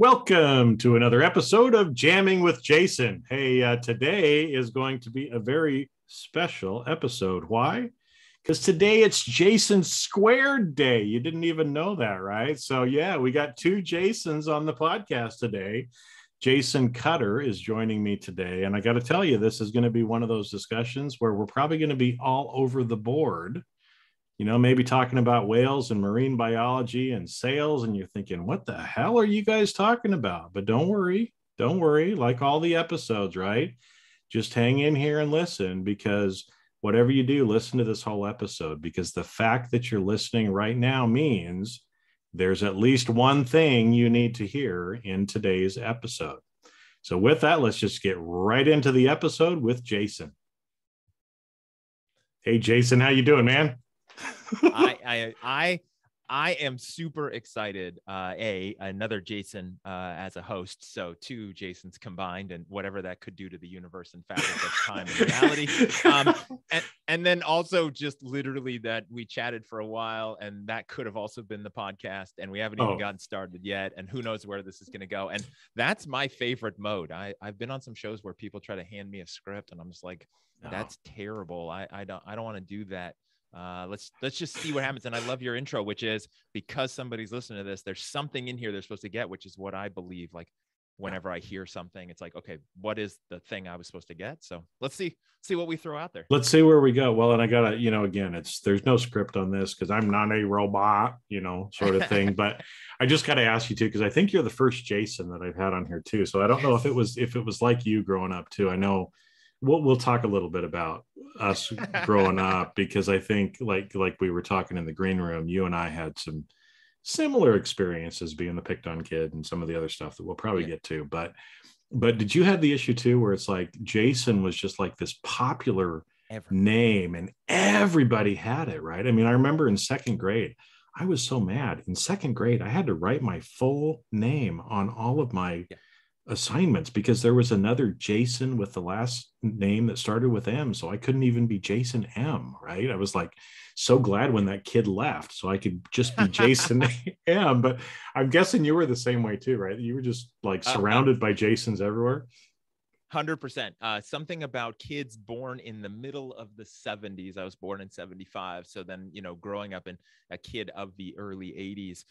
Welcome to another episode of Jamming with Jason. Hey, today is going to be a very special episode. Why? Because today it's Jason Squared Day. You didn't even know that, right? So yeah, we got two Jasons on the podcast today. Jason Cutter is joining me today. And I got to tell you, this is going to be one of those discussions where we're probably going to be all over the board. You know, maybe talking about whales and marine biology and sales, and you're thinking, what the hell are you guys talking about? But don't worry, like all the episodes, right? Just hang in here and listen, because whatever you do, listen to this whole episode, because the fact that you're listening right now means there's at least one thing you need to hear in today's episode. So with that, let's just get right into the episode with Jason. Hey, Jason, how you doing, man? I am super excited. Another Jason as a host, so two Jasons combined, and whatever that could do to the universe and fabric of time and reality. And then also just literally that we chatted for a while, and that could have also been the podcast, and we haven't even gotten started yet, and who knows where this is going to go. And that's my favorite mode. I've been on some shows where people try to hand me a script, and I'm just like, that's terrible. I don't want to do that. Let's just see what happens. And I love your intro, which is, because somebody's listening to this, there's something in here they're supposed to get, which is what I believe. Like, whenever I hear something, it's like, okay, what is the thing I was supposed to get? So let's see what we throw out there. Let's see where we go. Well, and I gotta, again, there's no script on this, because I'm not a robot, sort of thing. But I just gotta ask you too, because I think you're the first Jason that I've had on here too. So I don't know if it was like you growing up too. I know we'll talk a little bit about us growing up, because I think like we were talking in the green room, you and I had some similar experiences being the picked on kid and some of the other stuff that we'll probably get to. But did you have the issue too, where it's like Jason was just like this popular name and everybody had it, right? I mean, I remember in second grade, I was so mad. In second grade, I had to write my full name on all of my assignments, because there was another Jason with the last name that started with M. So I couldn't even be Jason M, right? I was like, so glad when that kid left, so I could just be Jason M. But I'm guessing you were the same way too, right? You were just like surrounded by Jasons everywhere. 100%. Something about kids born in the middle of the 70s. I was born in 75. So then, growing up in a kid of the early 80s,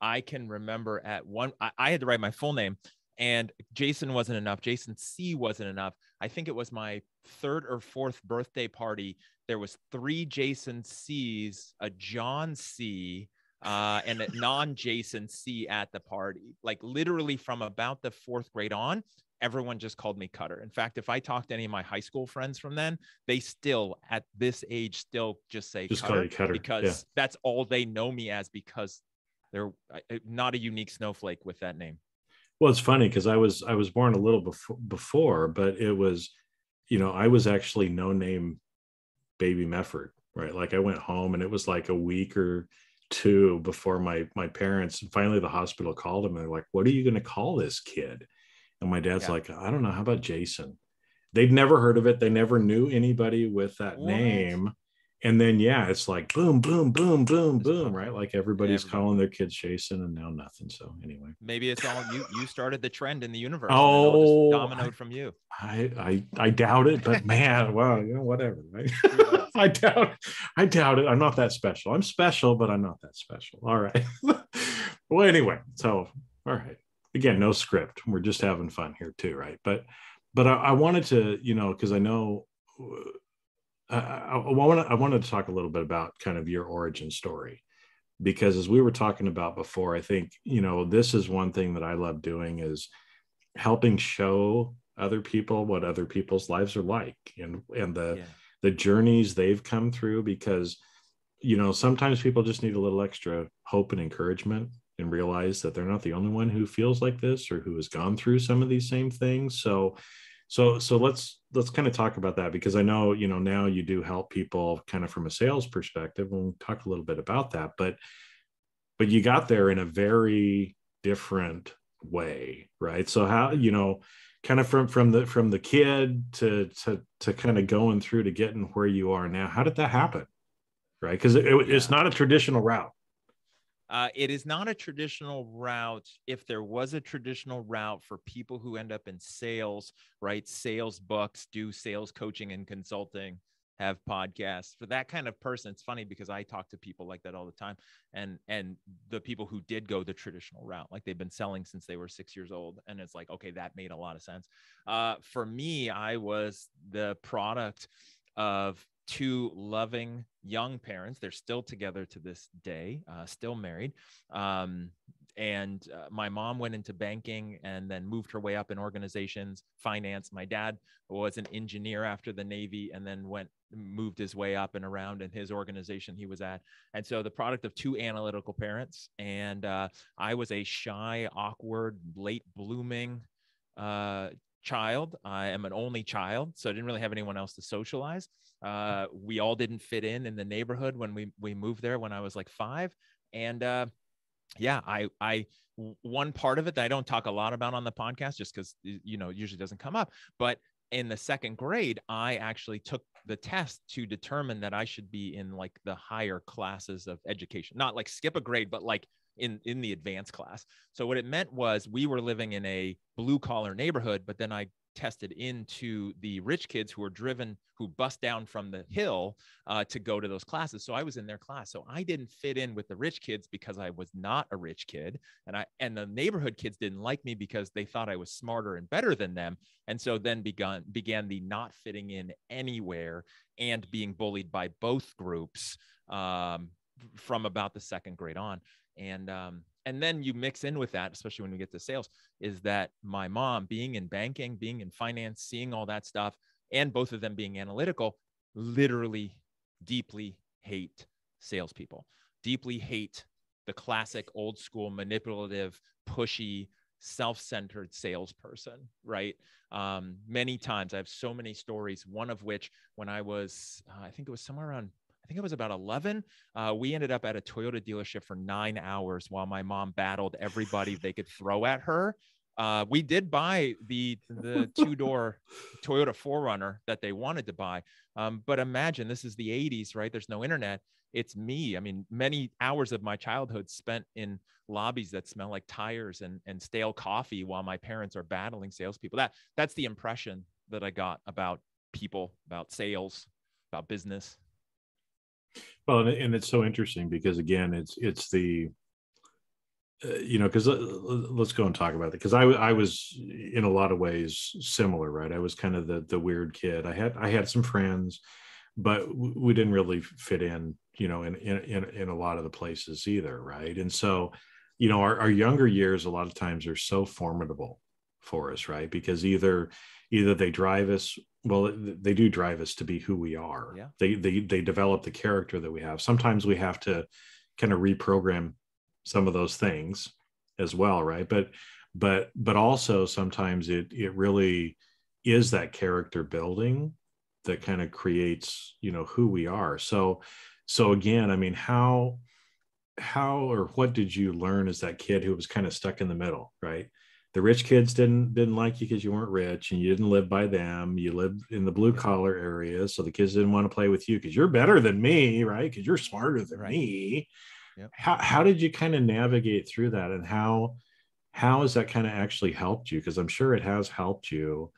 I can remember I had to write my full name. And Jason wasn't enough. Jason C wasn't enough. I think it was my third or fourth birthday party. There was three Jason C's, a John C, and a non-Jason C at the party. Like, literally from about the fourth grade on, everyone just called me Cutter. In fact, if I talked to any of my high school friends from then, they still at this age still just say Cutter, because that's all they know me as, because they're not a unique snowflake with that name. Well, it's funny, because I was born a little before, but it was, I was actually no name baby Mefford, right? Like, I went home and it was like a week or two before my parents, and finally the hospital called them, and they're like, what are you going to call this kid? And my dad's like, I don't know. How about Jason? They'd never heard of it. They never knew anybody with that name. And then, it's like, boom, boom, boom, boom, boom, right? Like, everybody's calling their kids Jason, and now nothing. So anyway, maybe it's all you started the trend in the universe. Oh, and dominoed from you. I doubt it, but man, wow, whatever, right? I doubt it. I'm not that special. I'm special, but I'm not that special. All right. Well, anyway, so, all right. Again, no script. We're just having fun here too, right? But I wanted to, because I know, I wanted to talk a little bit about kind of your origin story, because as we were talking about before, I think, this is one thing that I love doing, is helping show other people what other people's lives are like, and the journeys they've come through, because, sometimes people just need a little extra hope and encouragement, and realize that they're not the only one who feels like this, or who has gone through some of these same things. So let's kind of talk about that, because I know, now you do help people kind of from a sales perspective, and we'll talk a little bit about that, but you got there in a very different way, right? So how, kind of from the kid to kind of going through to getting where you are now, how did that happen? Right? Because it's not a traditional route. It is not a traditional route. If there was a traditional route for people who end up in sales, write sales books, do sales coaching and consulting, have podcasts, for that kind of person, it's funny because I talk to people like that all the time. And the people who did go the traditional route, like they've been selling since they were 6 years old. And it's like, okay, that made a lot of sense. For me, I was the product of two loving young parents. They're still together to this day, still married. And my mom went into banking and then moved her way up in organizations, finance. My dad was an engineer after the Navy and then moved his way up and around in his organization he was at. And so the product of two analytical parents. And I was a shy, awkward, late blooming child. I am an only child, so I didn't really have anyone else to socialize. We all didn't fit in the neighborhood when we moved there when I was like 5. And I one part of it that I don't talk a lot about on the podcast, just because, you know, it usually doesn't come up, but in the second grade, I actually took the test to determine that I should be in like the higher classes of education, not like skip a grade, but like in the advanced class. So what it meant was we were living in a blue collar neighborhood, but then I tested into the rich kids who are driven, who bust down from the hill to go to those classes. So I was in their class. So I didn't fit in with the rich kids because I was not a rich kid. And the neighborhood kids didn't like me because they thought I was smarter and better than them. And so then began the not fitting in anywhere and being bullied by both groups from about the second grade on. And then you mix in with that, especially when we get to sales, is that my mom being in banking, being in finance, seeing all that stuff, and both of them being analytical, literally deeply hate salespeople, deeply hate the classic old school, manipulative, pushy, self-centered salesperson, right? Many times I have so many stories, one of which when I was, I think it was about 11. We ended up at a Toyota dealership for 9 hours while my mom battled everybody they could throw at her. We did buy the two-door Toyota 4Runner that they wanted to buy. But imagine, this is the 80s, right? There's no internet. It's me. I mean, many hours of my childhood spent in lobbies that smell like tires and stale coffee while my parents are battling salespeople. That's the impression that I got about people, about sales, about business. Well, and it's so interesting because, again, it's the, you know, because let's go and talk about it, because I was in a lot of ways similar, right? I was kind of the weird kid. I had some friends, but we didn't really fit in, you know, in a lot of the places either, right? And so, you know, our younger years a lot of times are so formidable for us, right? Because either they drive us, well, they do drive us to be who we are. Yeah. They develop the character that we have. Sometimes we have to kind of reprogram some of those things as well, right? But also sometimes it really is that character building that kind of creates, you know, who we are. So again, I mean, how or what did you learn as that kid who was kind of stuck in the middle, right? The rich kids didn't like you because you weren't rich and you didn't live by them. You lived in the blue collar area. So the kids didn't want to play with you because you're better than me, right? Because you're smarter than me. Yep. How did you kind of navigate through that? And how has that kind of actually helped you? Because I'm sure it has helped you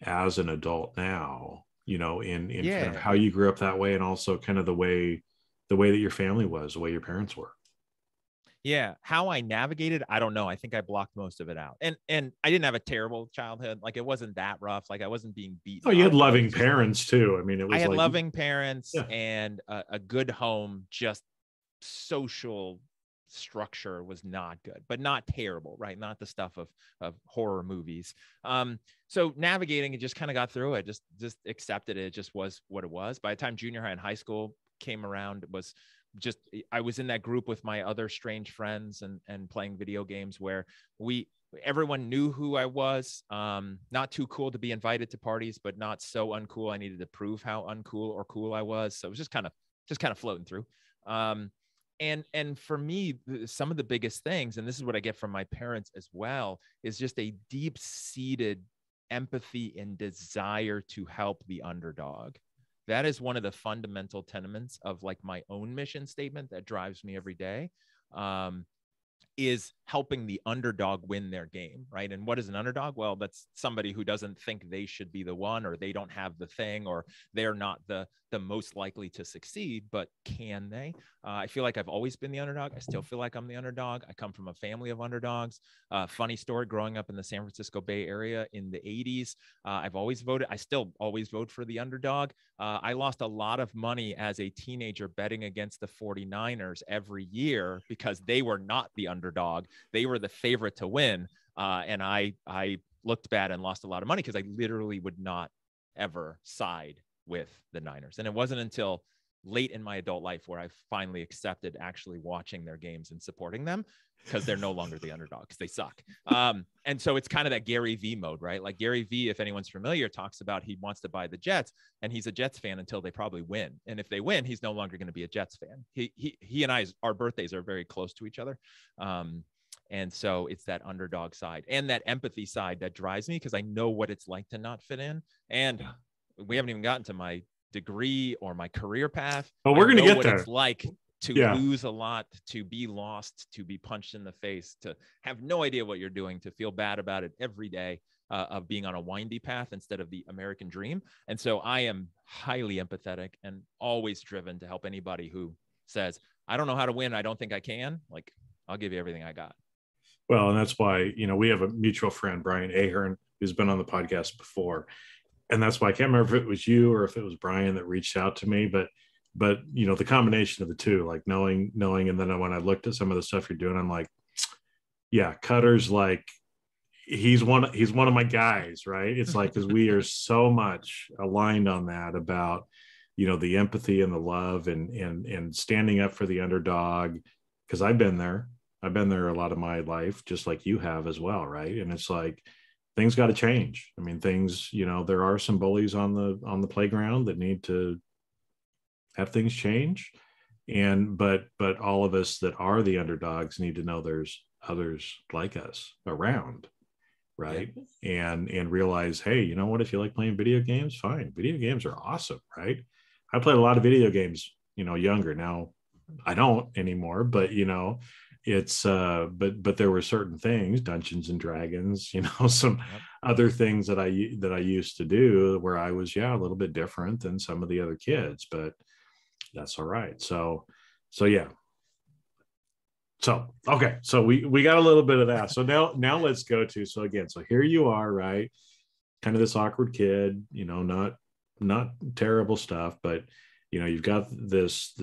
as an adult now, you know, in kind of how you grew up that way and also kind of the way that your family was, the way your parents were. Yeah. How I navigated, I don't know. I think I blocked most of it out. And I didn't have a terrible childhood. Like, it wasn't that rough. Like, I wasn't being beaten. Oh, you had loving parents too. I mean, it was I had loving parents and a good home, just social structure was not good, but not terrible, right? Not the stuff of horror movies. So navigating it, just kind of got through it, just accepted it. It just was what it was. By the time junior high and high school came around, it was just, I was in that group with my other strange friends and playing video games where everyone knew who I was. Not too cool to be invited to parties, but not so uncool I needed to prove how uncool or cool I was. So it was just kind of floating through. And for me, some of the biggest things, and this is what I get from my parents as well, is just a deep-seated empathy and desire to help the underdog. That is one of the fundamental tenements of like my own mission statement that drives me every day. is helping the underdog win their game, right? And what is an underdog? Well, that's somebody who doesn't think they should be the one, or they don't have the thing, or they're not the most likely to succeed, but can they? I feel like I've always been the underdog. I still feel like I'm the underdog. I come from a family of underdogs. Funny story, growing up in the San Francisco Bay Area in the 80s, I've always voted. I still always vote for the underdog. I lost a lot of money as a teenager betting against the 49ers every year because they were not the underdog. They were the favorite to win. And I looked bad and lost a lot of money because I literally would not ever side with the Niners. And it wasn't until late in my adult life where I finally accepted actually watching their games and supporting them, because they're no longer the underdog because they suck. And so it's kind of that Gary V mode, right? Like Gary V, if anyone's familiar, talks about he wants to buy the Jets, and he's a Jets fan until they probably win. And if they win, he's no longer going to be a Jets fan. He and I, our birthdays are very close to each other. And so it's that underdog side and that empathy side that drives me, because I know what it's like to not fit in. And we haven't even gotten to my degree or my career path. But we're going to get there. It's like to lose a lot, to be lost, to be punched in the face, to have no idea what you're doing, to feel bad about it every day, of being on a windy path instead of the American dream. And so I am highly empathetic and always driven to help anybody who says, I don't know how to win. I don't think I can. Like, I'll give you everything I got. Well, and that's why, you know, we have a mutual friend, Brian Ahern, who's been on the podcast before. And that's why I can't remember if it was you or if it was Brian that reached out to me, but you know, the combination of the two, like knowing, and then when I looked at some of the stuff you're doing, I'm like, yeah, Cutter's like, he's one of my guys, right? It's like, because we are so much aligned on that about, you know, the empathy and the love and standing up for the underdog, because I've been there a lot of my life, just like you have as well, right? And it's like, things got to change. I mean, things, you know, there are some bullies on the playground that need to have things change. And, but all of us that are the underdogs need to know there's others like us around. Right. Yeah. And realize, hey, you know what, if you like playing video games, fine. Video games are awesome. Right. I played a lot of video games, you know, younger. Now I don't anymore, but you know, it's but there were certain things, Dungeons and Dragons, you know, some other things that I used to do where I was a little bit different than some of the other kids, but that's all right. So we got a little bit of that. So now let's go to, so again, so here you are, right? Kind of this awkward kid, you know, not terrible stuff, but you know, you've got this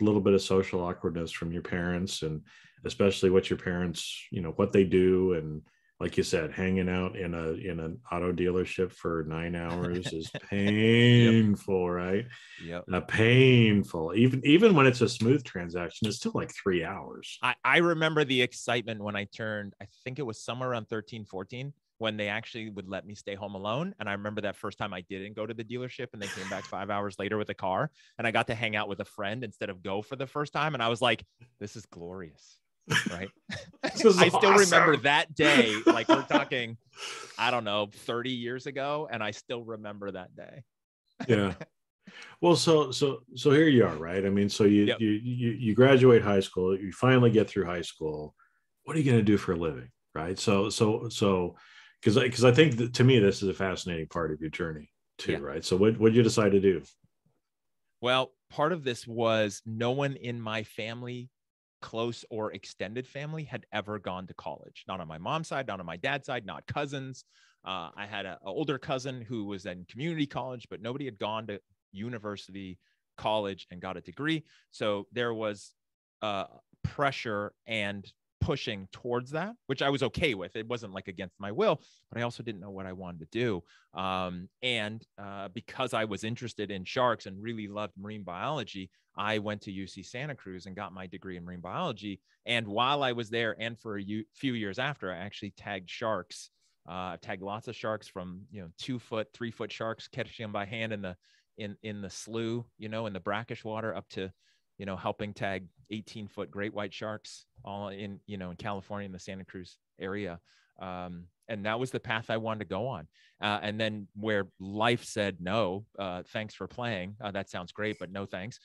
little bit of social awkwardness from your parents, and especially what your parents, you know, what they do. And like you said, hanging out in an auto dealership for 9 hours is painful, right? Yep. Painful. Even when it's a smooth transaction, it's still like 3 hours. I remember the excitement when I turned, I think it was somewhere around 13, 14, when they actually would let me stay home alone. And I remember that first time I didn't go to the dealership and they came back 5 hours later with a car, and I got to hang out with a friend instead of go for the first time. And I was like, this is glorious, right? I still remember that day. Like, we're talking, I don't know, 30 years ago. And I still remember that day. Yeah. Well, so here you are, right? I mean, so you graduate high school, you finally get through high school. What are you going to do for a living? Right. So, Because I think that, to me, this is a fascinating part of your journey too, right? So what did you decide to do? Well, part of this was no one in my family, close or extended family, had ever gone to college. Not on my mom's side, not on my dad's side, not cousins. I had an older cousin who was in community college, but nobody had gone to university, college, and got a degree. So there was pressure and pushing towards that, which I was okay with. It wasn't like against my will, but I also didn't know what I wanted to do. Because I was interested in sharks and really loved marine biology, I went to UC Santa Cruz and got my degree in marine biology. And while I was there, and for a few years after, I actually tagged sharks. I've tagged lots of sharks, from, you know, 2 foot, 3 foot sharks, catching them by hand in the slough, you know, in the brackish water, up to, you know, helping tag 18-foot great white sharks, all in, you know, in California, in the Santa Cruz area. And that was the path I wanted to go on. And then where life said, no, thanks for playing. That sounds great, but no, thanks.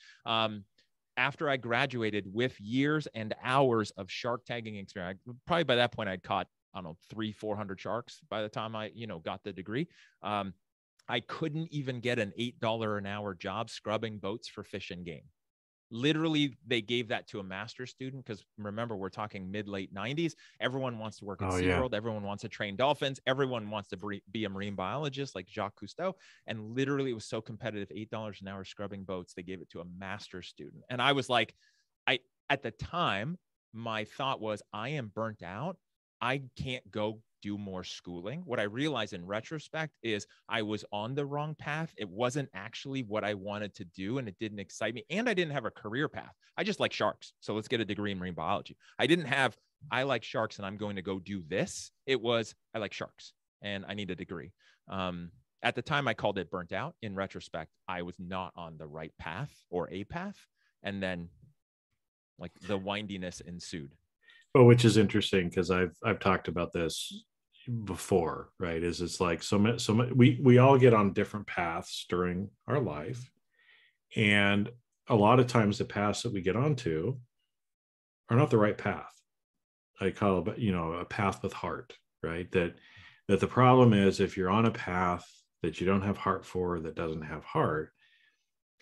after I graduated with years and hours of shark tagging experience. Probably by that point, I'd caught, I don't know, 300-400 sharks by the time I, got the degree. I couldn't even get an $8 an hour job scrubbing boats for Fish and Game. Literally, they gave that to a master's student because remember, we're talking mid-late 90s. Everyone wants to work at SeaWorld. Yeah. Everyone wants to train dolphins. Everyone wants to be a marine biologist like Jacques Cousteau. And literally, it was so competitive, $8 an hour scrubbing boats. They gave it to a master's student. And I was like, at the time, my thought was, I am burnt out. I can't go do more schooling. What I realized in retrospect is I was on the wrong path. It wasn't actually what I wanted to do, and it didn't excite me. And I didn't have a career path. I just like sharks. So let's get a degree in marine biology. I didn't have, I like sharks and I'm going to go do this. It was, I like sharks and I need a degree. At the time, I called it burnt out. In retrospect, I was not on the right path or a path. And then like the windiness ensued. Well, which is interesting because I've talked about this before, right? Is it's like we all get on different paths during our life, and a lot of times the paths that we get onto are not the right path. I call it, a path with heart, right? That the problem is if you're on a path that you don't have heart for, that doesn't have heart,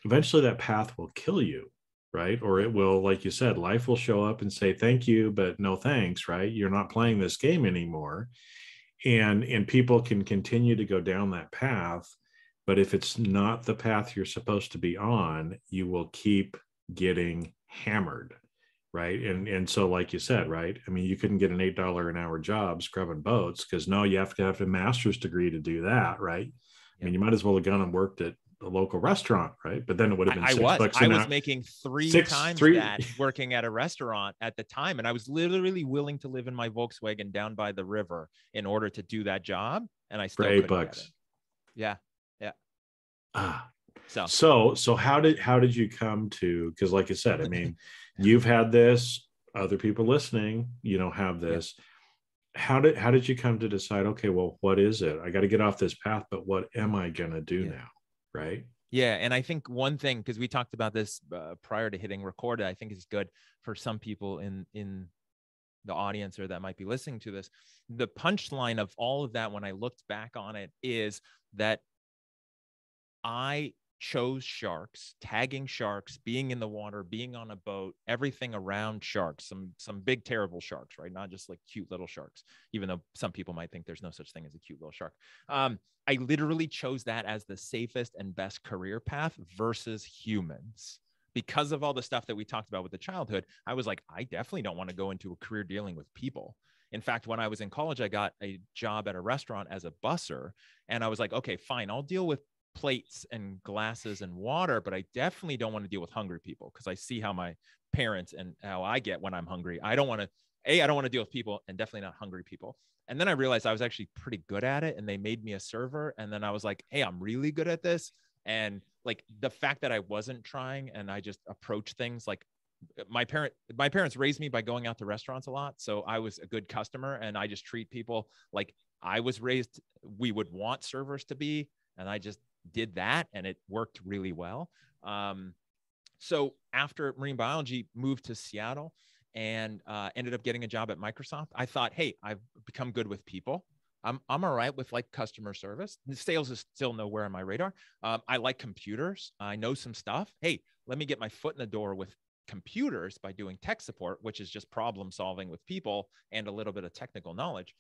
eventually that path will kill you. Right. Or it will, like you said, life will show up and say, thank you, but no thanks. Right. You're not playing this game anymore. And people can continue to go down that path. But if it's not the path you're supposed to be on, you will keep getting hammered. Right. And so, like you said, right. I mean, you couldn't get an $8 an hour job scrubbing boats because no, you have to have a master's degree to do that. Right. Yeah. I mean, you might as well have gone and worked at a local restaurant, right? But then it would have been $6 an hour. I was making three times that working at a restaurant at the time. And I was literally willing to live in my Volkswagen down by the river in order to do that job. And I still $8. Yeah. Yeah. So how did you come to, because like I said, I mean, you've had this, other people listening, have this. Yeah. How did you come to decide, okay, well, what is it? I got to get off this path, but what am I going to do now? Right. Yeah. And I think one thing, because we talked about this prior to hitting record, I think is good for some people in the audience or that might be listening to this. The punchline of all of that, when I looked back on it, is that I chose sharks, tagging sharks, being in the water, being on a boat, everything around sharks, some big, terrible sharks, right? Not just like cute little sharks, even though some people might think there's no such thing as a cute little shark. I literally chose that as the safest and best career path versus humans. Because of all the stuff that we talked about with the childhood, I was like, I definitely don't want to go into a career dealing with people. In fact, when I was in college, I got a job at a restaurant as a busser, and I was like, okay, fine, I'll deal with plates and glasses and water, but I definitely don't want to deal with hungry people because I see how my parents and how I get when I'm hungry. I don't want to deal with people, and definitely not hungry people. And then I realized I was actually pretty good at it, and they made me a server. And then I was like, hey, I'm really good at this. And like the fact that I wasn't trying and I just approached things like my parents raised me by going out to restaurants a lot. So I was a good customer, and I just treat people like I was raised, we would want servers to be. And I just did that, and it worked really well. So after marine biology, moved to Seattle and ended up getting a job at Microsoft. I thought, hey, I've become good with people. I'm all right with like customer service. Sales is still nowhere on my radar. I like computers. I know some stuff. Hey, let me get my foot in the door with computers by doing tech support, which is just problem solving with people and a little bit of technical knowledge.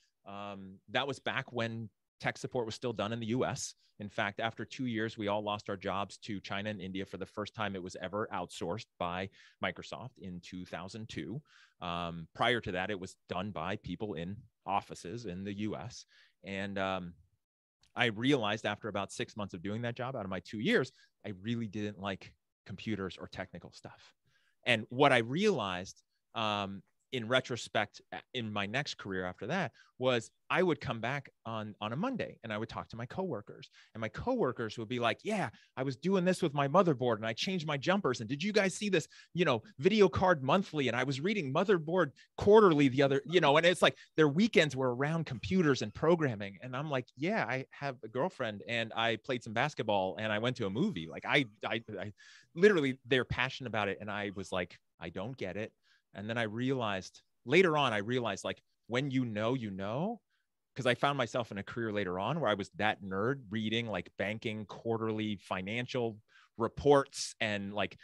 That was back when tech support was still done in the US. In fact, after 2 years, we all lost our jobs to China and India for the first time it was ever outsourced by Microsoft in 2002. Prior to that, it was done by people in offices in the US. And I realized after about 6 months of doing that job, out of my 2 years, I really didn't like computers or technical stuff. And what I realized in retrospect, in my next career after that, was I would come back on a Monday and I would talk to my coworkers, and my coworkers would be like, yeah, I was doing this with my motherboard and I changed my jumpers. And did you guys see this, you know, Video Card Monthly? And I was reading Motherboard Quarterly the other, you know, and it's like their weekends were around computers and programming. And I'm like, yeah, I have a girlfriend and I played some basketball and I went to a movie. Like I literally, they're passionate about it. And I was like, I don't get it. And then I realized later on, like when you know, because I found myself in a career later on where I was that nerd reading like banking quarterly financial reports and like,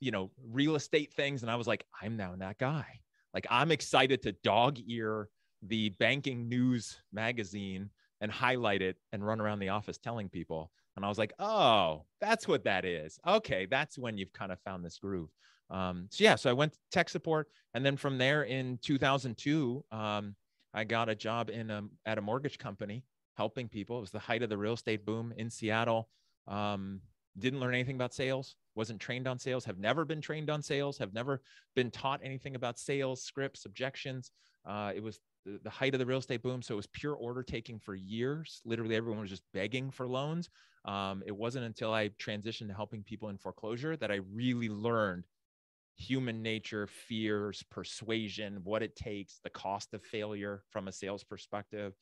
you know, real estate things. And I was like, I'm now that guy. Like I'm excited to dog ear the banking news magazine and highlight it and run around the office telling people. And I was like, oh, that's what that is. Okay. That's when you've kind of found this groove. So yeah, so I went to tech support. And then from there in 2002, I got a job in at a mortgage company helping people. It was the height of the real estate boom in Seattle. Didn't learn anything about sales, wasn't trained on sales, have never been trained on sales, have never been taught anything about sales, scripts, objections. It was the height of the real estate boom. So it was pure order taking for years. Literally everyone was just begging for loans. It wasn't until I transitioned to helping people in foreclosure that I really learned human nature, fears, persuasion, what it takes, the cost of failure from a sales perspective.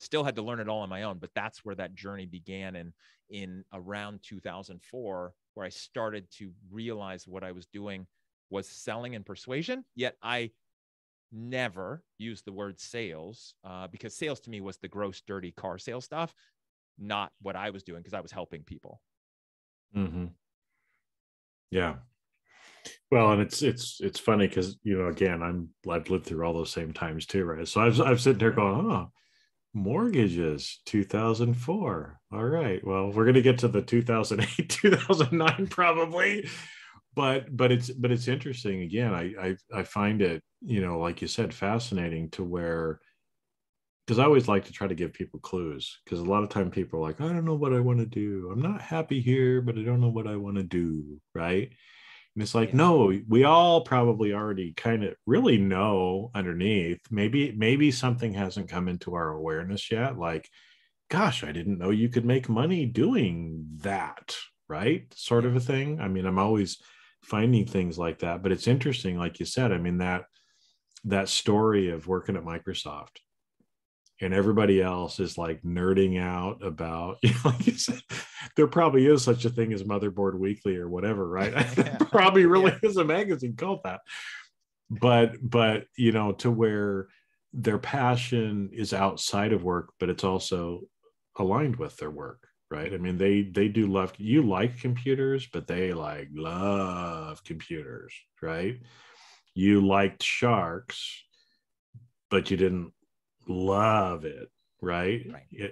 Still had to learn it all on my own, but that's where that journey began. And in around 2004, where I started to realize what I was doing was selling and persuasion, yet I never used the word sales because sales to me was the gross, dirty car sales stuff, not what I was doing because I was helping people. Mm-hmm. Yeah. Well, and it's funny because, you know, again, I've lived through all those same times too, right? So I've sitting there going, oh, mortgages, 2004. All right, well, we're gonna get to the 2008, 2009 probably, but it's interesting. Again, I find it, you know, like you said, fascinating to where, because I always like to try to give people clues, because a lot of time people are like, I don't know what I want to do. I'm not happy here, but I don't know what I want to do, right? And it's like, no, we all probably already kind of really know underneath. Maybe something hasn't come into our awareness yet. Like, gosh, I didn't know you could make money doing that, right? Sort of a thing. I mean, I'm always finding things like that, but it's interesting. Like you said, I mean, that story of working at Microsoft and everybody else is like nerding out about, you know, like you said, there probably is such a thing as Motherboard Weekly or whatever, right? Yeah. Probably really is a magazine called that. But, you know, to where their passion is outside of work, but it's also aligned with their work, right? I mean, they do love, you like computers, but they like love computers, right? You liked sharks, but you didn't love it, right?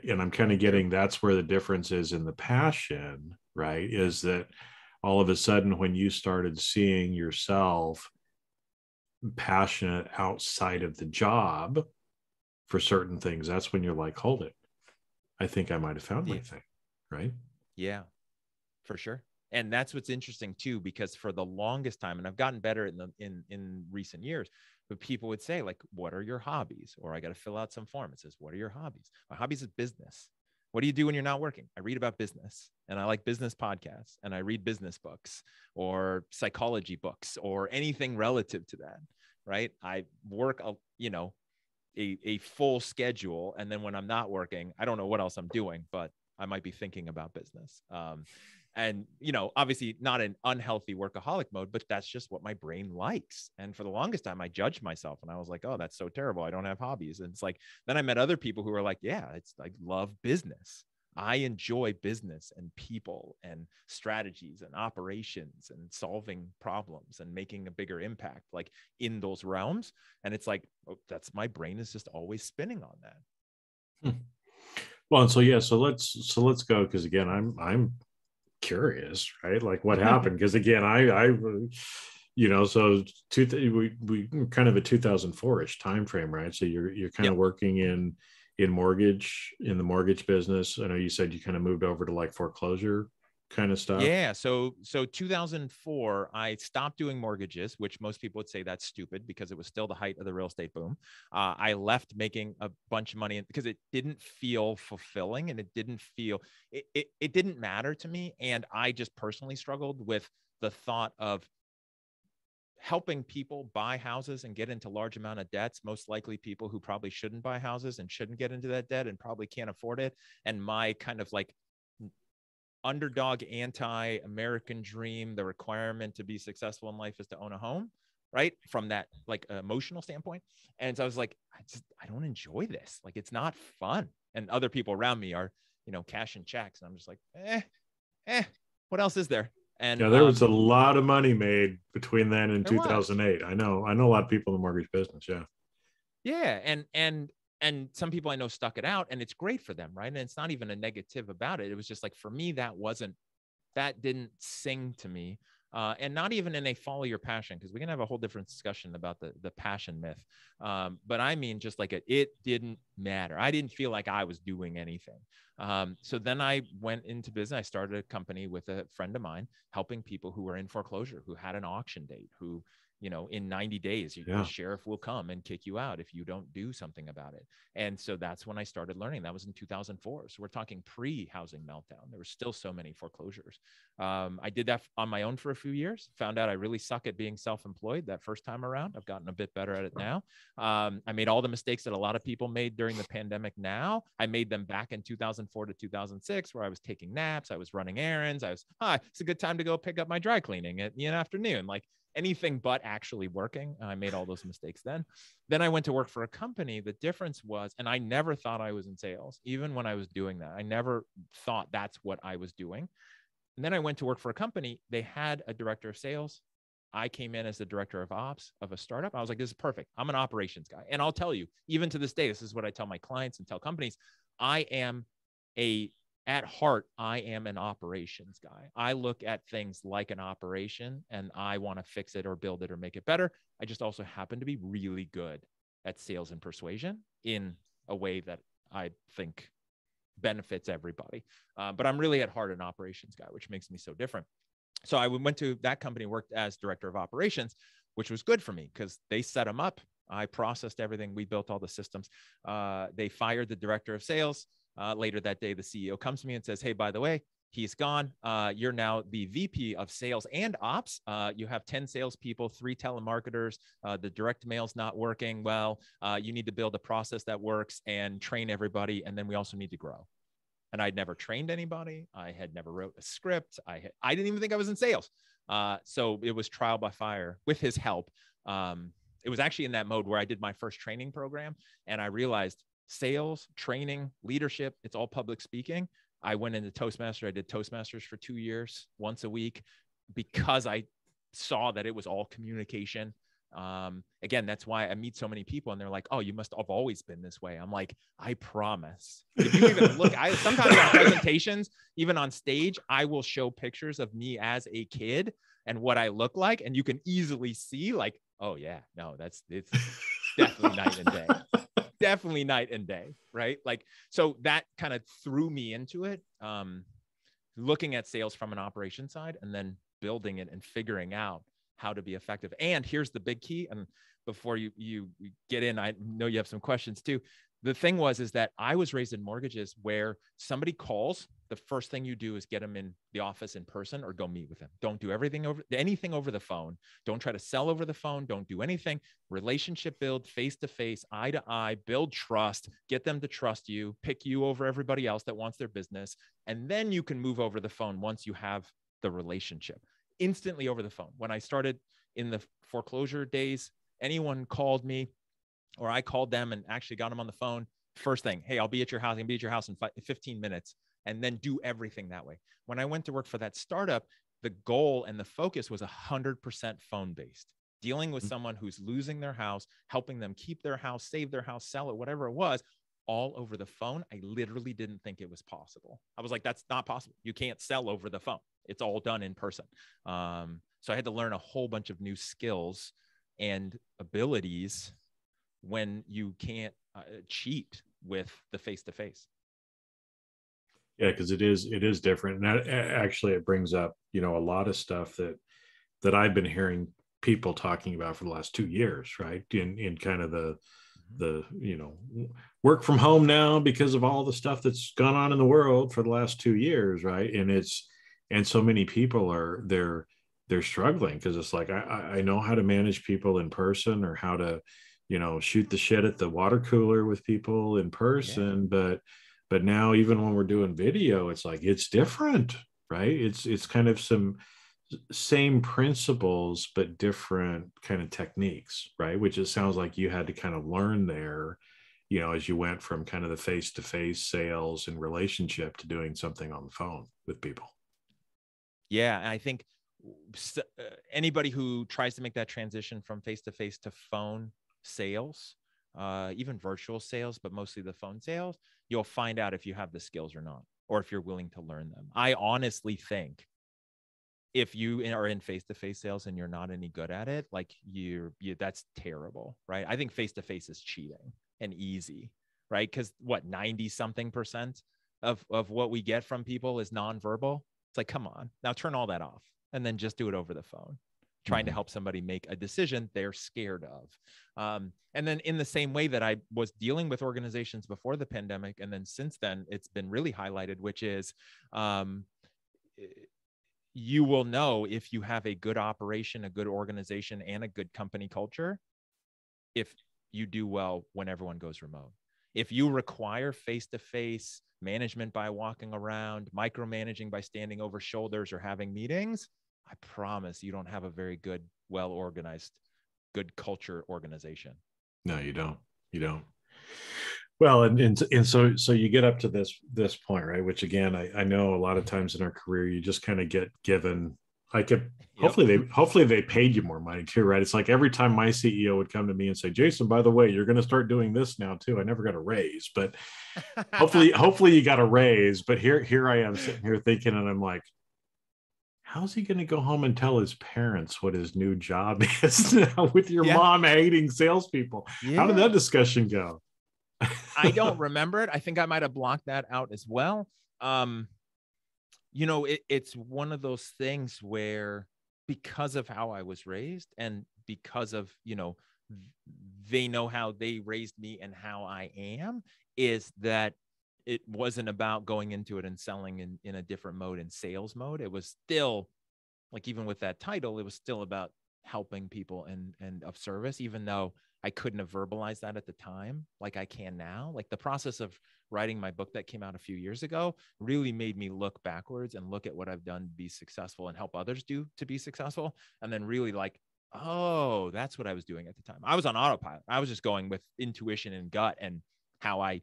And I'm kind of getting that's where the difference is in the passion, right? Is that all of a sudden when you started seeing yourself passionate outside of the job for certain things, that's when you're like, hold it, I think I might have found my thing, right? Yeah, for sure. And that's what's interesting too, because for the longest time, and I've gotten better in recent years, but people would say like, what are your hobbies? Or I got to fill out some form. It says, what are your hobbies? My hobbies is business. What do you do when you're not working? I read about business and I like business podcasts and I read business books or psychology books or anything relative to that, right? I work, you know, a full schedule. And then when I'm not working, I don't know what else I'm doing, but I might be thinking about business. And, you know, obviously not an unhealthy workaholic mode, but that's just what my brain likes. And for the longest time, I judged myself and I was like, oh, that's so terrible. I don't have hobbies. And it's like, then I met other people who were like, yeah, it's like, love business. I enjoy business and people and strategies and operations and solving problems and making a bigger impact, like in those realms. And it's like, oh, that's, my brain is just always spinning on that. Hmm. Well, and so, yeah, so let's go. 'Cause again, I'm curious, right? Like what happened? Because again, I you know, so we kind of a 2004-ish time frame, right? So you're kind of working in the mortgage business. I know you said you kind of moved over to like foreclosure kind of stuff? Yeah. So 2004, I stopped doing mortgages, which most people would say that's stupid because it was still the height of the real estate boom. I left making a bunch of money because it didn't feel fulfilling and it didn't matter to me. And I just personally struggled with the thought of helping people buy houses and get into large amount of debts, most likely people who probably shouldn't buy houses and shouldn't get into that debt and probably can't afford it. And my kind of like underdog anti-American dream, the requirement to be successful in life is to own a home, right? From that like emotional standpoint. And so I was like, I don't enjoy this. Like, it's not fun. And other people around me are, you know, cashing checks. And I'm just like, what else is there? And yeah, there was a lot of money made between then and 2008. I know a lot of people in the mortgage business. Yeah. Yeah. And some people I know stuck it out and it's great for them. Right. And it's not even a negative about it. It was just like, for me, that didn't sing to me. And not even in a follow your passion, because we can have a whole different discussion about the passion myth. But I mean, just like it didn't matter. I didn't feel like I was doing anything. So then I went into business. I started a company with a friend of mine, helping people who were in foreclosure, who had an auction date, who, you know, in 90 days, the sheriff will come and kick you out if you don't do something about it. And so that's when I started learning. That was in 2004. So we're talking pre-housing meltdown. There were still so many foreclosures. I did that on my own for a few years, found out I really suck at being self-employed that first time around. I've gotten a bit better at it now. I made all the mistakes that a lot of people made during the pandemic now. I made them back in 2004 to 2006, where I was taking naps. I was running errands. It's a good time to go pick up my dry cleaning in the afternoon. Like, anything but actually working. I made all those mistakes then. Then I went to work for a company. The difference was, and I never thought I was in sales, even when I was doing that. I never thought that's what I was doing. And then I went to work for a company. They had a director of sales. I came in as the director of ops of a startup. I was like, this is perfect. I'm an operations guy. And I'll tell you, even to this day, this is what I tell my clients and tell companies. At heart, I am an operations guy. I look at things like an operation and I want to fix it or build it or make it better. I just also happen to be really good at sales and persuasion in a way that I think benefits everybody. But I'm really at heart an operations guy, which makes me so different. So I went to that company, worked as director of operations, which was good for me because they set them up. I processed everything. We built all the systems. They fired the director of sales. Later that day, the CEO comes to me and says, hey, by the way, he's gone. You're now the VP of sales and ops. You have 10 salespeople, 3 telemarketers. The direct mail's not working well. You need to build a process that works and train everybody. And then we also need to grow. And I'd never trained anybody. I had never wrote a script. I didn't even think I was in sales. So it was trial by fire with his help. It was actually in that mode where I did my first training program and I realized sales, training, leadership, it's all public speaking. I went into Toastmasters. I did Toastmasters for 2 years, once a week, because I saw that it was all communication. Again, that's why I meet so many people and they're like, oh, you must have always been this way. I'm like, I promise. If you even look, sometimes on presentations, even on stage, I will show pictures of me as a kid and what I look like. And you can easily see like, oh yeah, no, it's definitely night and day. Definitely night and day, right? Like, so that kind of threw me into it, looking at sales from an operation side and then building it and figuring out how to be effective. And here's the big key. And before you get in, I know you have some questions too. The thing is that I was raised in mortgages where somebody calls, the first thing you do is get them in the office in person or go meet with them. Don't do anything over the phone. Don't try to sell over the phone. Don't do anything. Relationship build, face-to-face, eye-to-eye, build trust, get them to trust you, pick you over everybody else that wants their business. And then you can move over the phone once you have the relationship. Instantly over the phone. When I started in the foreclosure days, anyone called me, or I called them and actually got them on the phone. First thing, hey, I'll be at your house. I'm going to be at your house in 15 minutes, and then do everything that way. When I went to work for that startup, the goal and the focus was 100% phone-based, dealing with someone who's losing their house, helping them keep their house, save their house, sell it, whatever it was, all over the phone. I literally didn't think it was possible. I was like, that's not possible. You can't sell over the phone. It's all done in person. So I had to learn a whole bunch of new skills and abilities when you can't cheat with the face-to-face. Yeah, because it is different. And that, actually, it brings up, you know, a lot of stuff that I've been hearing people talking about for the last 2 years, right? In kind of the, you know, work from home now because of all the stuff that's gone on in the world for the last 2 years, right? And so many people they're struggling because it's like, I know how to manage people in person, or how to, you know, shoot the shit at the water cooler with people in person, yeah. But now, even when we're doing video, it's like, it's different, right? It's kind of some same principles, but different kind of techniques, right? Which it sounds like you had to kind of learn there, you know, as you went from kind of the face-to-face sales and relationship to doing something on the phone with people. Yeah. And I think anybody who tries to make that transition from face-to-face to phone sales, even virtual sales, but mostly the phone sales, you'll find out if you have the skills or not, or if you're willing to learn them. I honestly think if you are in face-to-face sales and you're not any good at it, like that's terrible, right? I think face-to-face is cheating and easy, right? Because what, 90-something% of what we get from people is nonverbal. It's like, come on, now turn all that off and then just do it over the phone. Trying to help somebody make a decision they're scared of. And then in the same way that I was dealing with organizations before the pandemic, and then since then, it's been really highlighted, which is you will know if you have a good operation, a good organization, and a good company culture, if you do well when everyone goes remote. If you require face-to-face management by walking around, micromanaging by standing over shoulders or having meetings, I promise you don't have a very good, well-organized, good culture organization. No, you don't. You don't. Well, and so you get up to this point, right? Which again, I know a lot of times in our career, you just kind of get given. Hopefully they paid you more money too, right? It's like every time my CEO would come to me and say, Jason, by the way, you're going to start doing this now too. I never got a raise, but hopefully you got a raise. But here I am sitting here thinking, and I'm like, how's he going to go home and tell his parents what his new job is now with your mom hating salespeople? Yeah. How did that discussion go? I don't remember it. I think I might have blocked that out as well. You know, it's one of those things where, because of how I was raised and because of, you know, they know how they raised me and how I am, is that it wasn't about going into it and selling in a different mode, in sales mode. It was still, like, even with that title, it was still about helping people and of service, even though I couldn't have verbalized that at the time, like I can now. Like, the process of writing my book that came out a few years ago really made me look backwards and look at what I've done to be successful and help others do to be successful. And then really like, oh, that's what I was doing at the time. I was on autopilot. I was just going with intuition and gut and how I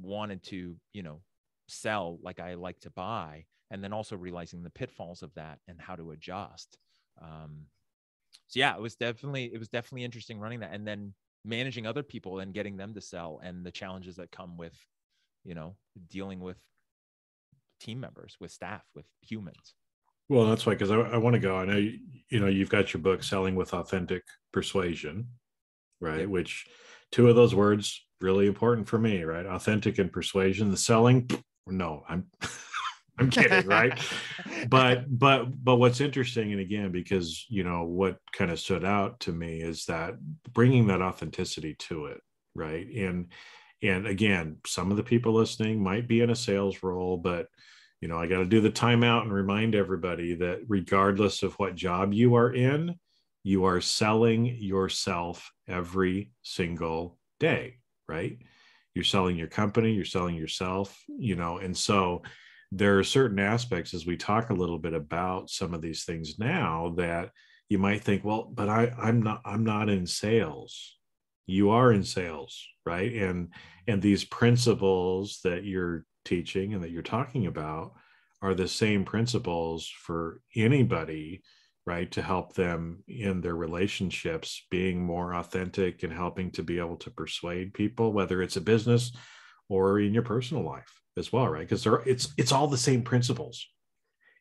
wanted to, you know, sell like I like to buy, and then also realizing the pitfalls of that and how to adjust. So yeah, it was definitely interesting running that, and then managing other people and getting them to sell, and the challenges that come with, you know, dealing with team members, with staff, with humans. Well, that's why, because I want to go. I know you've got your book, Selling with Authentic Persuasion, right? Yep. Which two of those words really important for me, right? Authentic and persuasion. The selling, no, I'm kidding, right? But what's interesting, and again, because, you know, what kind of stood out to me is that bringing that authenticity to it, right? And again, some of the people listening might be in a sales role, but, you know, I got to do the timeout and remind everybody that regardless of what job you are in, you are selling yourself every single day, right? You're selling your company, you're selling yourself, you know, and so there are certain aspects, as we talk a little bit about some of these things now, that you might think, well, but I'm not in sales. You are in sales, right? And these principles that you're teaching and that you're talking about are the same principles for anybody, right? To help them in their relationships, being more authentic and helping to be able to persuade people, whether it's a business or in your personal life as well, right? Because it's all the same principles,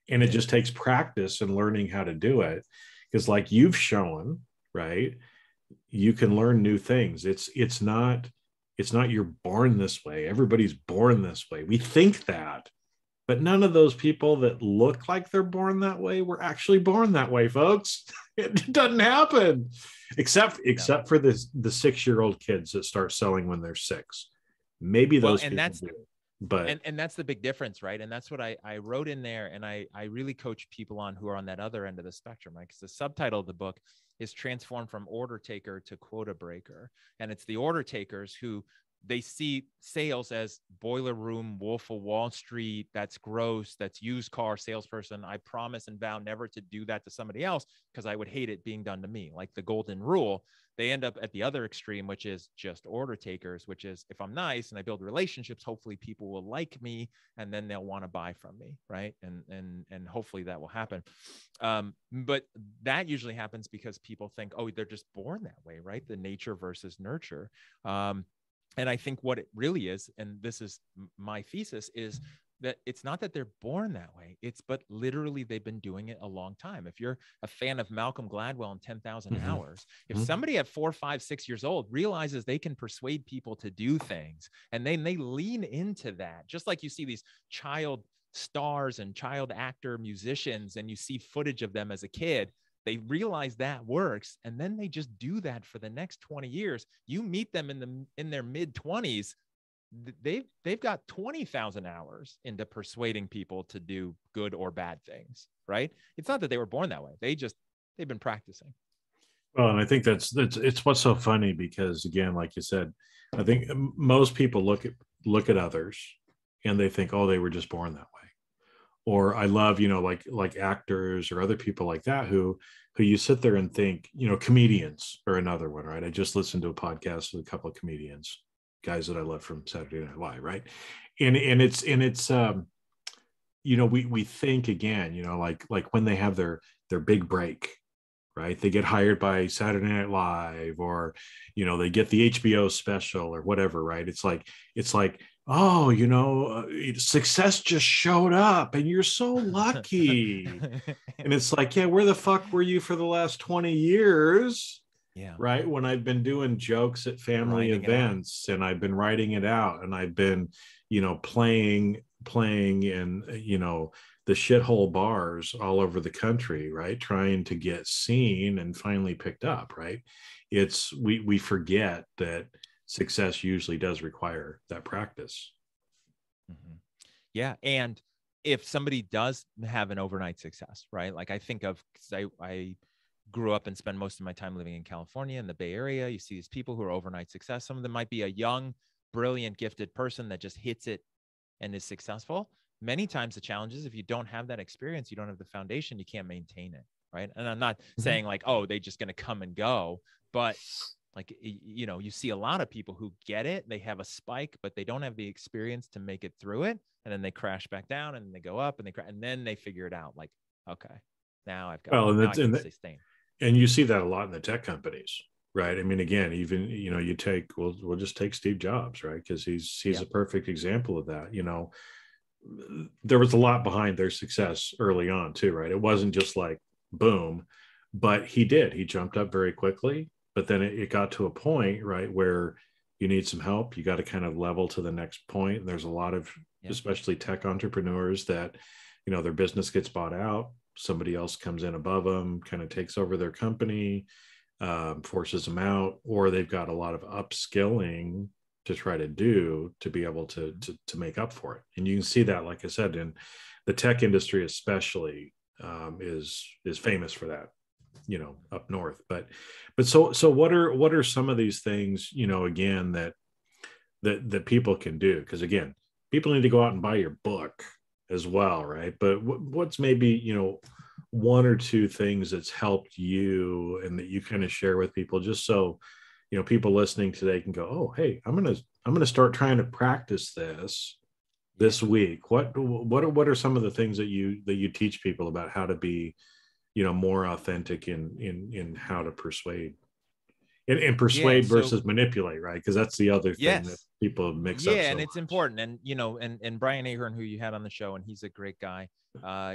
and it just takes practice and learning how to do it. Because like you've shown, right, you can learn new things. It's not you're born this way. Everybody's born this way. We think that, But none of those people that look like they're born that way were actually born that way, folks. It doesn't happen, except for the 6-year-old kids that start selling when they're 6. Maybe those people do. But and that's the big difference, right? And that's what I wrote in there, and I really coach people on who are on that other end of the spectrum, right? Because the subtitle of the book is Transformed from Order Taker to Quota Breaker, and it's the order takers who they see sales as boiler room, Wolf of Wall Street, that's gross, that's used car salesperson. I promise and vow never to do that to somebody else because I would hate it being done to me, like the golden rule. They end up at the other extreme, which is just order takers, which is if I'm nice and I build relationships, hopefully people will like me and then they'll want to buy from me, right? And hopefully that will happen. But that usually happens because people think, oh, they're just born that way, right? The nature versus nurture. And I think what it really is, and this is my thesis, is that it's not that they're born that way. It's but literally they've been doing it a long time. If you're a fan of Malcolm Gladwell in 10,000 Hours, if somebody at 4, 5, 6 years old realizes they can persuade people to do things, and then they lean into that, just like you see these child stars and child actor musicians, and you see footage of them as a kid, they realize that works, and then they just do that for the next 20 years. You meet them in their mid-20s, they've got 20,000 hours into persuading people to do good or bad things, right? It's not that they were born that way. They've been practicing. Well, and I think it's what's so funny because, again, like you said, I think most people look at others and they think, oh, they were just born that way. Or I love, like actors or other people like that who you sit there and think, comedians are another one, right? I just listened to a podcast with a couple of comedians, guys that I love from Saturday Night Live, right? And it's we think again, like when they have their big break, right? They get hired by Saturday Night Live, or they get the HBO special or whatever, right? It's like. Oh, success just showed up and you're so lucky. And it's like, yeah, where the fuck were you for the last 20 years? Yeah. Right. When I've been doing jokes at family events and I've been writing it out and I've been, playing in, the shithole bars all over the country, right. Trying to get seen and finally picked up. Right. It's, we forget that success usually does require that practice. Mm-hmm. Yeah. And if somebody does have an overnight success, right? Like I think of, because I grew up and spent most of my time living in California in the Bay Area. You see these people who are overnight success. Some of them might be a young, brilliant, gifted person that just hits it and is successful. Many times the challenge is if you don't have that experience, you don't have the foundation, you can't maintain it. Right. And I'm not saying like, oh, they're just going to come and go, but like, you see a lot of people who get it, they have a spike, but they don't have the experience to make it through it. And then they crash back down and they go up and and then they figure it out. Like, okay, now I've got and you see that a lot in the tech companies, right? I mean, again, even, we'll just take Steve Jobs, right? Because he's a perfect example of that. There was a lot behind their success early on too, right? It wasn't just like, boom, but he jumped up very quickly. But then it got to a point, right, where you need some help. You got to kind of level to the next point. And there's a lot of, especially tech entrepreneurs that, their business gets bought out. Somebody else comes in above them, kind of takes over their company, forces them out, or they've got a lot of upskilling to try to do to be able to make up for it. And you can see that, like I said, in the tech industry, especially is famous for that. Up north, but so what are some of these things, again, that people can do? Because again, people need to go out and buy your book as well. Right. But what's maybe, one or two things that's helped you and that you kind of share with people, just so, people listening today can go, oh, hey, I'm going to start trying to practice this week. What are some of the things that you teach people about how to be more authentic in how to persuade? And persuade versus manipulate, right? Because that's the other thing that people mix up. Yeah, and it's important. And, you know, and Brian Ahern, who you had on the show, and he's a great guy.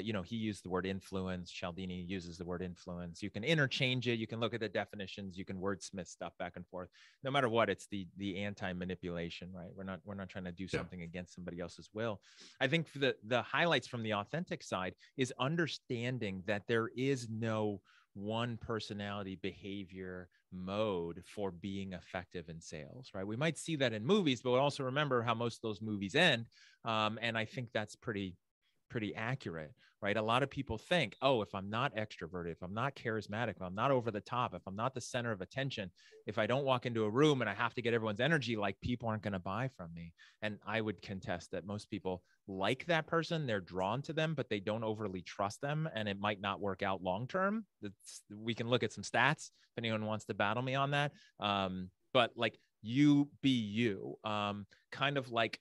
You know, he used the word influence. Cialdini uses the word influence. You can interchange it. You can look at the definitions. You can wordsmith stuff back and forth. No matter what, it's the anti-manipulation, right? We're not trying to do something against somebody else's will. I think for the highlights from the authentic side is understanding that there is no one personality, behavior, mode for being effective in sales, right? We might see that in movies, but we also remember how most of those movies end. And I think that's pretty accurate, right? A lot of people think, oh, if I'm not extroverted, if I'm not charismatic, if I'm not over the top, if I'm not the center of attention, if I don't walk into a room and I have to get everyone's energy, like people aren't going to buy from me. And I would contest that most people like that person, they're drawn to them, but they don't overly trust them. And it might not work out long-term. We can look at some stats if anyone wants to battle me on that. But like you be you, kind of like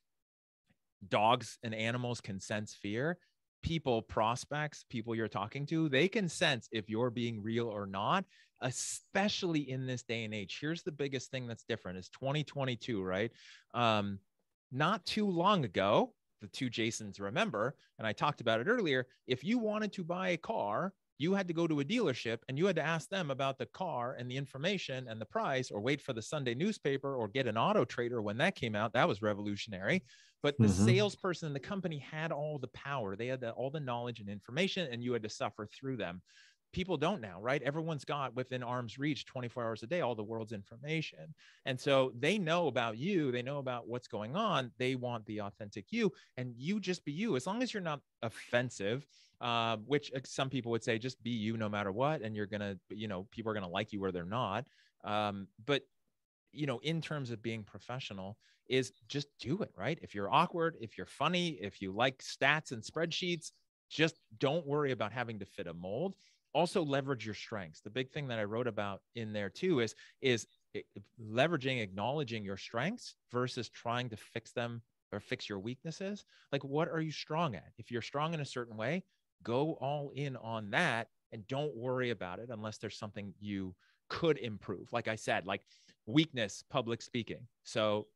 dogs and animals can sense fear. People, prospects, people you're talking to, they can sense if you're being real or not, especially in this day and age. Here's the biggest thing that's different is 2022, right? Not too long ago, the two Jasons remember, and I talked about it earlier, if you wanted to buy a car, you had to go to a dealership and you had to ask them about the car and the information and the price, or wait for the Sunday newspaper, or get an Auto Trader when that came out. That was revolutionary. But the salesperson in the company had all the power. They had all the knowledge and information, and you had to suffer through them. People don't now, right? Everyone's got within arm's reach 24 hours a day, all the world's information. And so they know about you. They know about what's going on. They want the authentic you, and you just be you. As long as you're not offensive, which some people would say, just be you no matter what. And you're going to, you know, people are going to like you or they're not. But, you know, in terms of being professional is just do it, right? If you're awkward, if you're funny, if you like stats and spreadsheets, just don't worry about having to fit a mold. Also leverage your strengths. The big thing that I wrote about in there too is leveraging, acknowledging your strengths versus trying to fix them or fix your weaknesses. Like, what are you strong at? If you're strong in a certain way, go all in on that and don't worry about it unless there's something you could improve. Like I said, like weakness, public speaking. So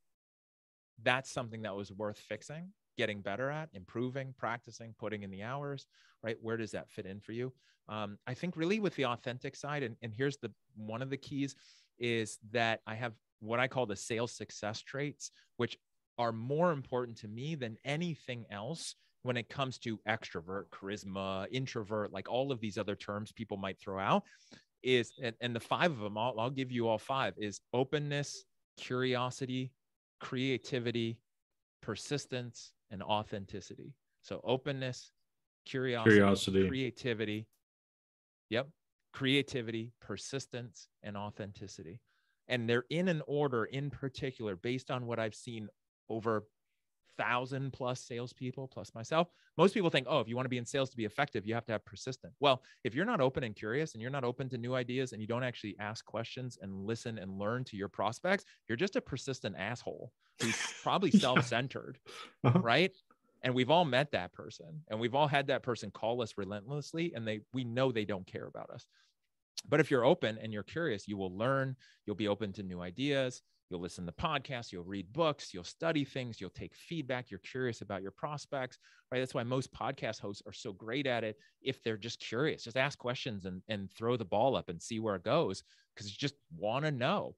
that's something that was worth fixing, getting better at, improving, practicing, putting in the hours, right? Where does that fit in for you? I think really with the authentic side, and here's the one of the keys is that I have what I call the sales success traits, which are more important to me than anything else when it comes to extrovert, charisma, introvert, like all of these other terms people might throw out is, and the five of them, I'll give you all five, is openness, curiosity, creativity, persistence, and authenticity. So openness, curiosity, creativity. Yep. Creativity, persistence, and authenticity. And they're in an order in particular based on what I've seen over 1,000 plus salespeople, plus myself. Most people think, oh, if you want to be in sales to be effective, you have to have persistent. Well, if you're not open and curious and you're not open to new ideas and you don't actually ask questions and listen and learn to your prospects, you're just a persistent asshole who's probably self-centered, right? And we've all met that person and we've all had that person call us relentlessly and we know they don't care about us. But if you're open and you're curious, you will learn, you'll be open to new ideas. You'll listen to podcasts, you'll read books, you'll study things, you'll take feedback, you're curious about your prospects, right? That's why most podcast hosts are so great at it. If they're just curious, just ask questions and throw the ball up and see where it goes because you just want to know.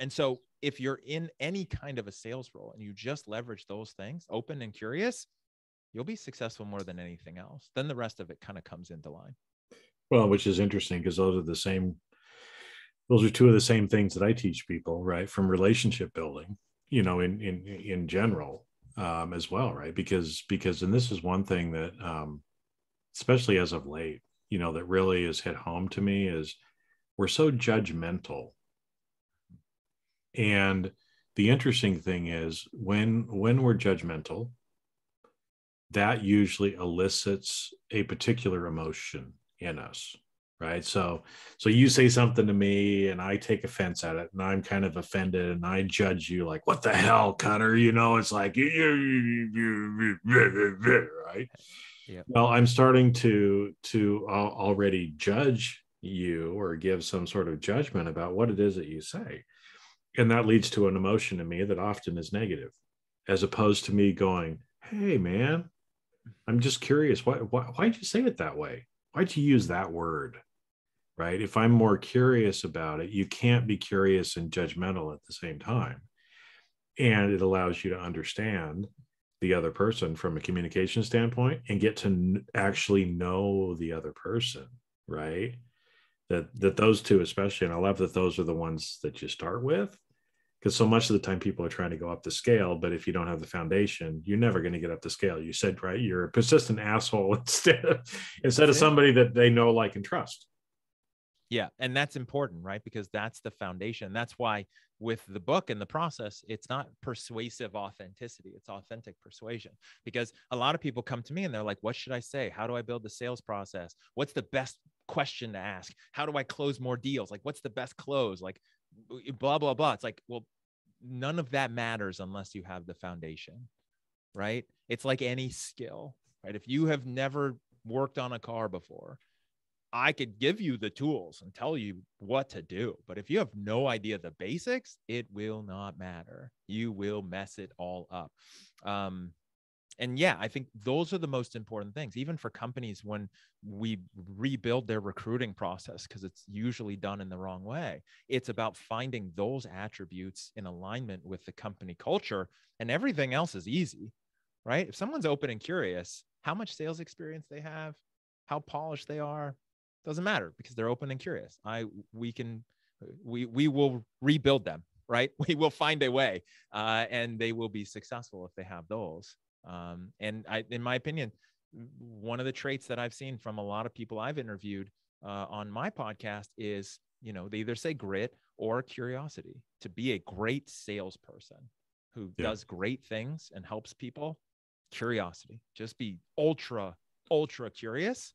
And so if you're in any kind of a sales role and you just leverage those things, open and curious, you'll be successful more than anything else. Then the rest of it kind of comes into line. Well, which is interesting because those are two of the same things that I teach people, right? From relationship building, you know, in general as well, right? Because, and this is one thing that, especially as of late, you know, that really has hit home to me is we're so judgmental. And the interesting thing is when we're judgmental, that usually elicits a particular emotion in us. Right. So you say something to me and I take offense at it and I'm kind of offended and I judge you like, what the hell, Cutter? You know, it's like, right. Yeah. Well, I'm starting to already judge you or give some sort of judgment about what it is that you say. And that leads to an emotion in me that often is negative, as opposed to me going, hey, man, I'm just curious. Why'd you say it that way? Why'd you use that word? Right? If I'm more curious about it, you can't be curious and judgmental at the same time. And it allows you to understand the other person from a communication standpoint and get to actually know the other person, right? That those two especially, and I love that those are the ones that you start with, because so much of the time people are trying to go up the scale, but if you don't have the foundation, you're never going to get up the scale. You said, right, you're a persistent asshole instead of somebody that they know, like, and trust. Yeah. And that's important, right? Because that's the foundation. That's why with the book and the process, it's not persuasive authenticity. It's authentic persuasion, because a lot of people come to me and they're like, what should I say? How do I build the sales process? What's the best question to ask? How do I close more deals? Like, what's the best close? Like, blah, blah, blah. It's like, well, none of that matters unless you have the foundation, right? It's like any skill, right? If you have never worked on a car before, I could give you the tools and tell you what to do. But if you have no idea the basics, it will not matter. You will mess it all up. And yeah, I think those are the most important things, even for companies when we rebuild their recruiting process, because it's usually done in the wrong way. It's about finding those attributes in alignment with the company culture, and everything else is easy, right? If someone's open and curious, how much sales experience they have, how polished they are, doesn't matter, because they're open and curious. We will rebuild them, right? We will find a way, and they will be successful if they have those. In my opinion, one of the traits that I've seen from a lot of people I've interviewed on my podcast is, they either say grit or curiosity. To be a great salesperson who does great things and helps people, curiosity. Just be ultra, ultra curious.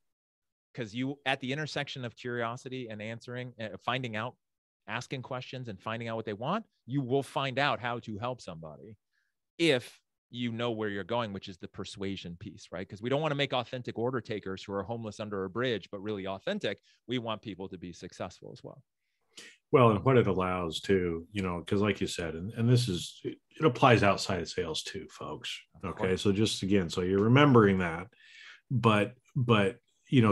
Because you, at the intersection of curiosity and answering, finding out, asking questions and finding out what they want, you will find out how to help somebody if you know where you're going, which is the persuasion piece, right? Because we don't want to make authentic order takers who are homeless under a bridge, but really authentic. We want people to be successful as well. Well, and what it allows to, because like you said, and this is, it applies outside of sales too, folks. Okay. So just again, so you're remembering that, but,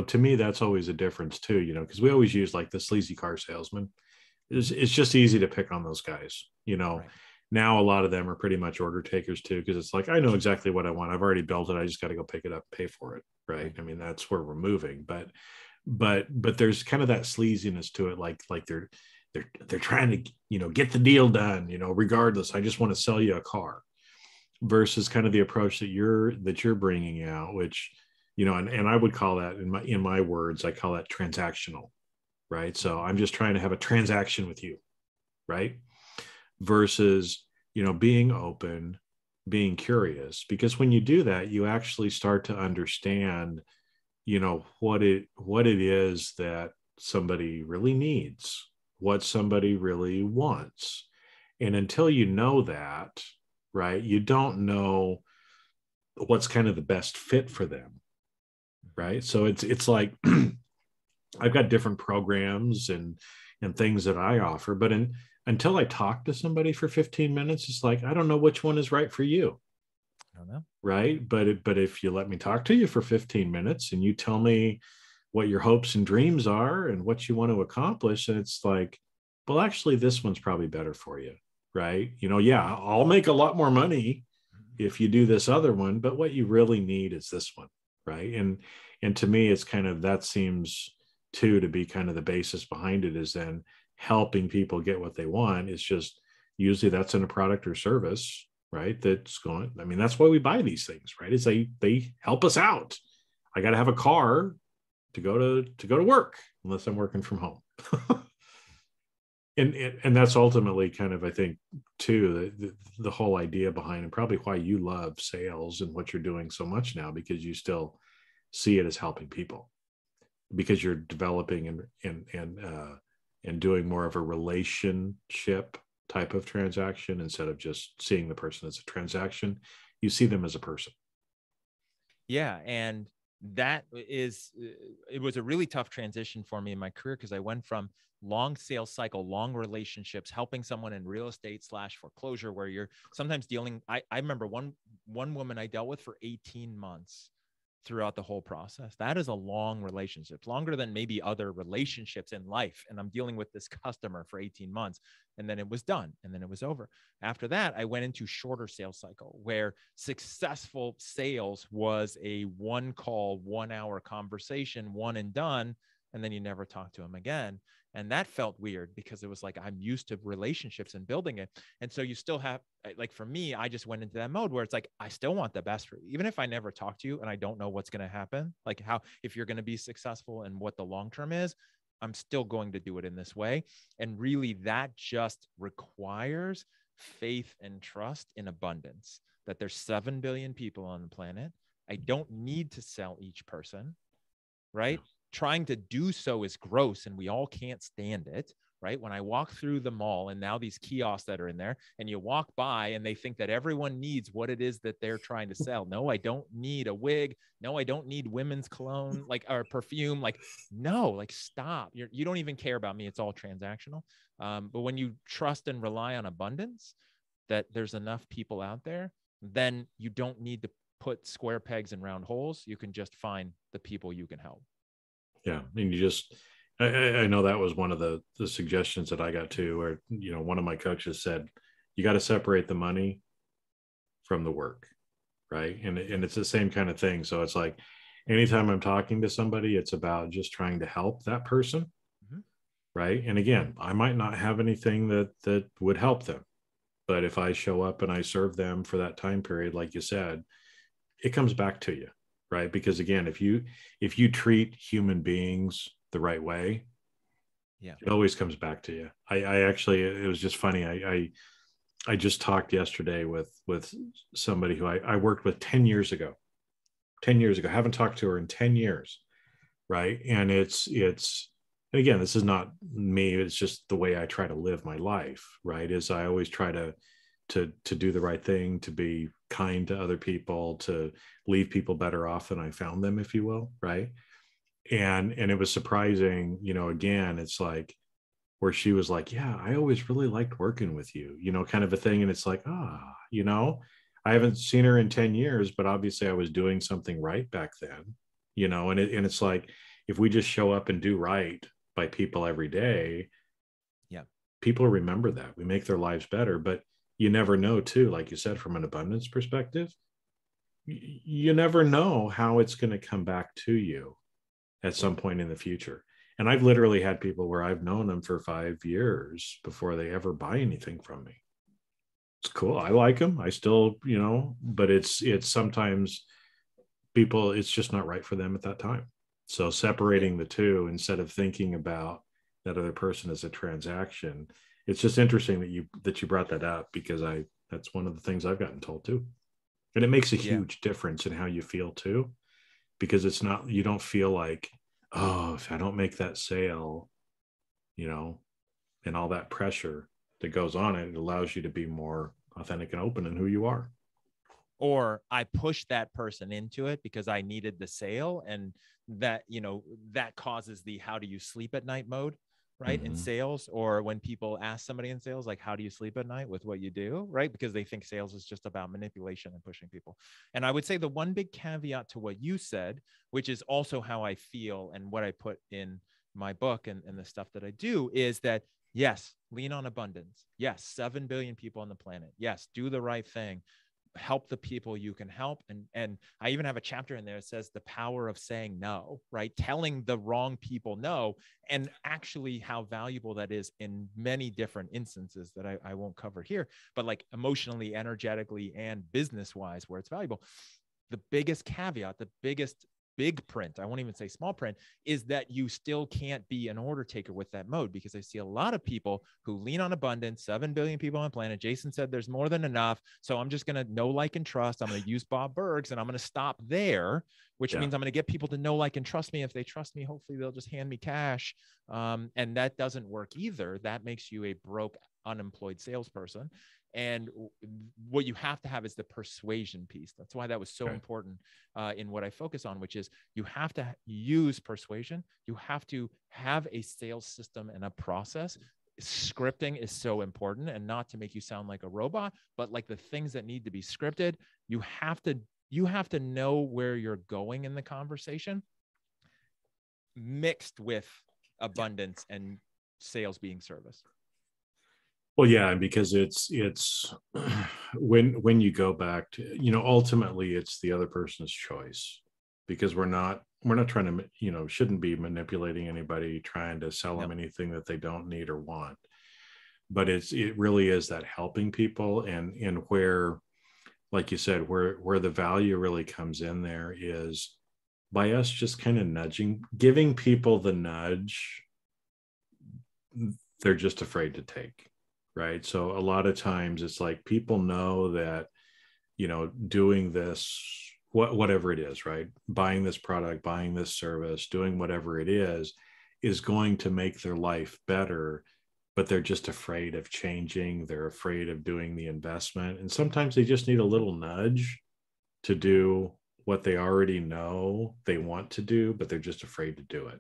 to me, that's always a difference too, because we always use like the sleazy car salesman. It's just easy to pick on those guys, Right. Now, a lot of them are pretty much order takers too, because it's like, I know exactly what I want. I've already built it. I just got to go pick it up, pay for it. Right. I mean, that's where we're moving, but there's kind of that sleaziness to it. Like they're trying to, get the deal done, regardless. I just want to sell you a car, versus kind of the approach that you're bringing out, which, and I would call that in my words, I call that transactional, right? So I'm just trying to have a transaction with you, right? Versus, being open, being curious, because when you do that, you actually start to understand, what it is that somebody really needs, what somebody really wants. And until you know that, right, you don't know what's kind of the best fit for them. Right. So it's like I've got different programs and things that I offer, but until I talk to somebody for 15 minutes, it's like, I don't know which one is right for you. I don't know. Right. But if you let me talk to you for 15 minutes and you tell me what your hopes and dreams are and what you want to accomplish, and it's like, well, actually, this one's probably better for you. Right. I'll make a lot more money if you do this other one, but what you really need is this one. Right. And to me, it's kind of, that seems to be kind of the basis behind it, is then helping people get what they want. It's just usually that's in a product or service, right? That's why we buy these things, right? Is they help us out. I got to have a car to go to work, unless I'm working from home. And that's ultimately kind of, I think, too, the whole idea behind, and probably why you love sales and what you're doing so much now, because you still see it as helping people, because you're developing and doing more of a relationship type of transaction instead of just seeing the person as a transaction. You see them as a person. Yeah. And that is, it was a really tough transition for me in my career, because I went from long sales cycle, long relationships, helping someone in real estate / foreclosure, where you're sometimes dealing. I remember one woman I dealt with for 18 months throughout the whole process. That is a long relationship, longer than maybe other relationships in life. And I'm dealing with this customer for 18 months, and then it was done, and then it was over. After that, I went into shorter sales cycle, where successful sales was a one call, 1 hour conversation, one and done. And then you never talk to them again. And that felt weird, because it was like, I'm used to relationships and building it. And so you still have, like for me, I just went into that mode where it's like, I still want the best for you. Even if I never talk to you and I don't know what's going to happen, like how, if you're going to be successful and what the long-term is, I'm still going to do it in this way. And really that just requires faith and trust in abundance, that there's 7 billion people on the planet. I don't need to sell each person, right? Yeah. Trying to do so is gross, and we all can't stand it, right? When I walk through the mall, and now these kiosks that are in there, and you walk by and they think that everyone needs what it is that they're trying to sell. No, I don't need a wig. No, I don't need women's cologne, or perfume. No, stop. You don't even care about me. It's all transactional. But when you trust and rely on abundance, that there's enough people out there, then you don't need to put square pegs in round holes. You can just find the people you can help. Yeah. And you just, I know that was one of the suggestions that I got too, where, one of my coaches said, you got to separate the money from the work. Right. And it's the same kind of thing. So it's like, anytime I'm talking to somebody, it's about just trying to help that person. Mm-hmm. Right. And again, I might not have anything that would help them, but if I show up and I serve them for that time period, like you said, it comes back to you. Right. Because again, if you treat human beings the right way, yeah, it always comes back to you. I actually, it was just funny. I just talked yesterday with somebody who I worked with 10 years ago, haven't talked to her in 10 years. Right. And and again, this is not me. It's just the way I try to live my life. Right. Is I always try to do the right thing, to be kind to other people, to leave people better off than I found them, if you will. Right. And it was surprising, again, it's like where she was like, yeah, I always really liked working with you, kind of a thing. And it's like, I haven't seen her in 10 years, but obviously I was doing something right back then, and it's like, if we just show up and do right by people every day, yeah, people remember that. We make their lives better. But you never know too, like you said, from an abundance perspective, you never know how it's going to come back to you at some point in the future. And I've literally had people where I've known them for 5 years before they ever buy anything from me. It's cool. I like them. I still, but it's sometimes people, it's just not right for them at that time. So separating the two, instead of thinking about that other person as a transaction. It's just interesting that you brought that up, because that's one of the things I've gotten told too. And it makes a huge difference in how you feel too, because it's not, you don't feel like, oh, if I don't make that sale, and all that pressure that goes on, it allows you to be more authentic and open in who you are. Or I pushed that person into it because I needed the sale, and that, that causes the how do you sleep at night mode. Right. Mm-hmm. In sales, or when people ask somebody in sales, like, how do you sleep at night with what you do? Right. Because they think sales is just about manipulation and pushing people. And I would say the one big caveat to what you said, which is also how I feel and what I put in my book and the stuff that I do, is that, yes, lean on abundance. Yes. 7 billion people on the planet. Yes. Do the right thing. Help the people you can help. And I even have a chapter in there that says the power of saying no, right? Telling the wrong people no, and actually how valuable that is in many different instances that I won't cover here, but like emotionally, energetically, and business-wise, where it's valuable. The biggest caveat, the biggest big print, I won't even say small print, is that you still can't be an order taker with that mode, because I see a lot of people who lean on abundance, 7 billion people on the planet. Jason said there's more than enough. So I'm just going to know, like, and trust. I'm going to use Bob Berg's, and I'm going to stop there, which means I'm going to get people to know, like, and trust me. If they trust me, hopefully they'll just hand me cash. And that doesn't work either. That makes you a broke, unemployed salesperson. And what you have to have is the persuasion piece. That's why that was so important in what I focus on, which is you have to use persuasion. You have to have a sales system and a process. Scripting is so important, and not to make you sound like a robot, but like the things that need to be scripted. You have to know where you're going in the conversation, mixed with abundance and sales being service. Well, yeah, because it's when you go back to, you know, ultimately it's the other person's choice, because we're not trying to, you know, shouldn't be manipulating anybody, trying to sell them anything that they don't need or want. But it really is that helping people, and where, like you said, where the value really comes in there is by us just kind of nudging, giving people the nudge they're just afraid to take. Right. So a lot of times it's like people know that, you know, doing this, whatever it is, right? Buying this product, buying this service, doing whatever it is going to make their life better, but they're just afraid of changing. They're afraid of doing the investment. And sometimes they just need a little nudge to do what they already know they want to do, but they're just afraid to do it.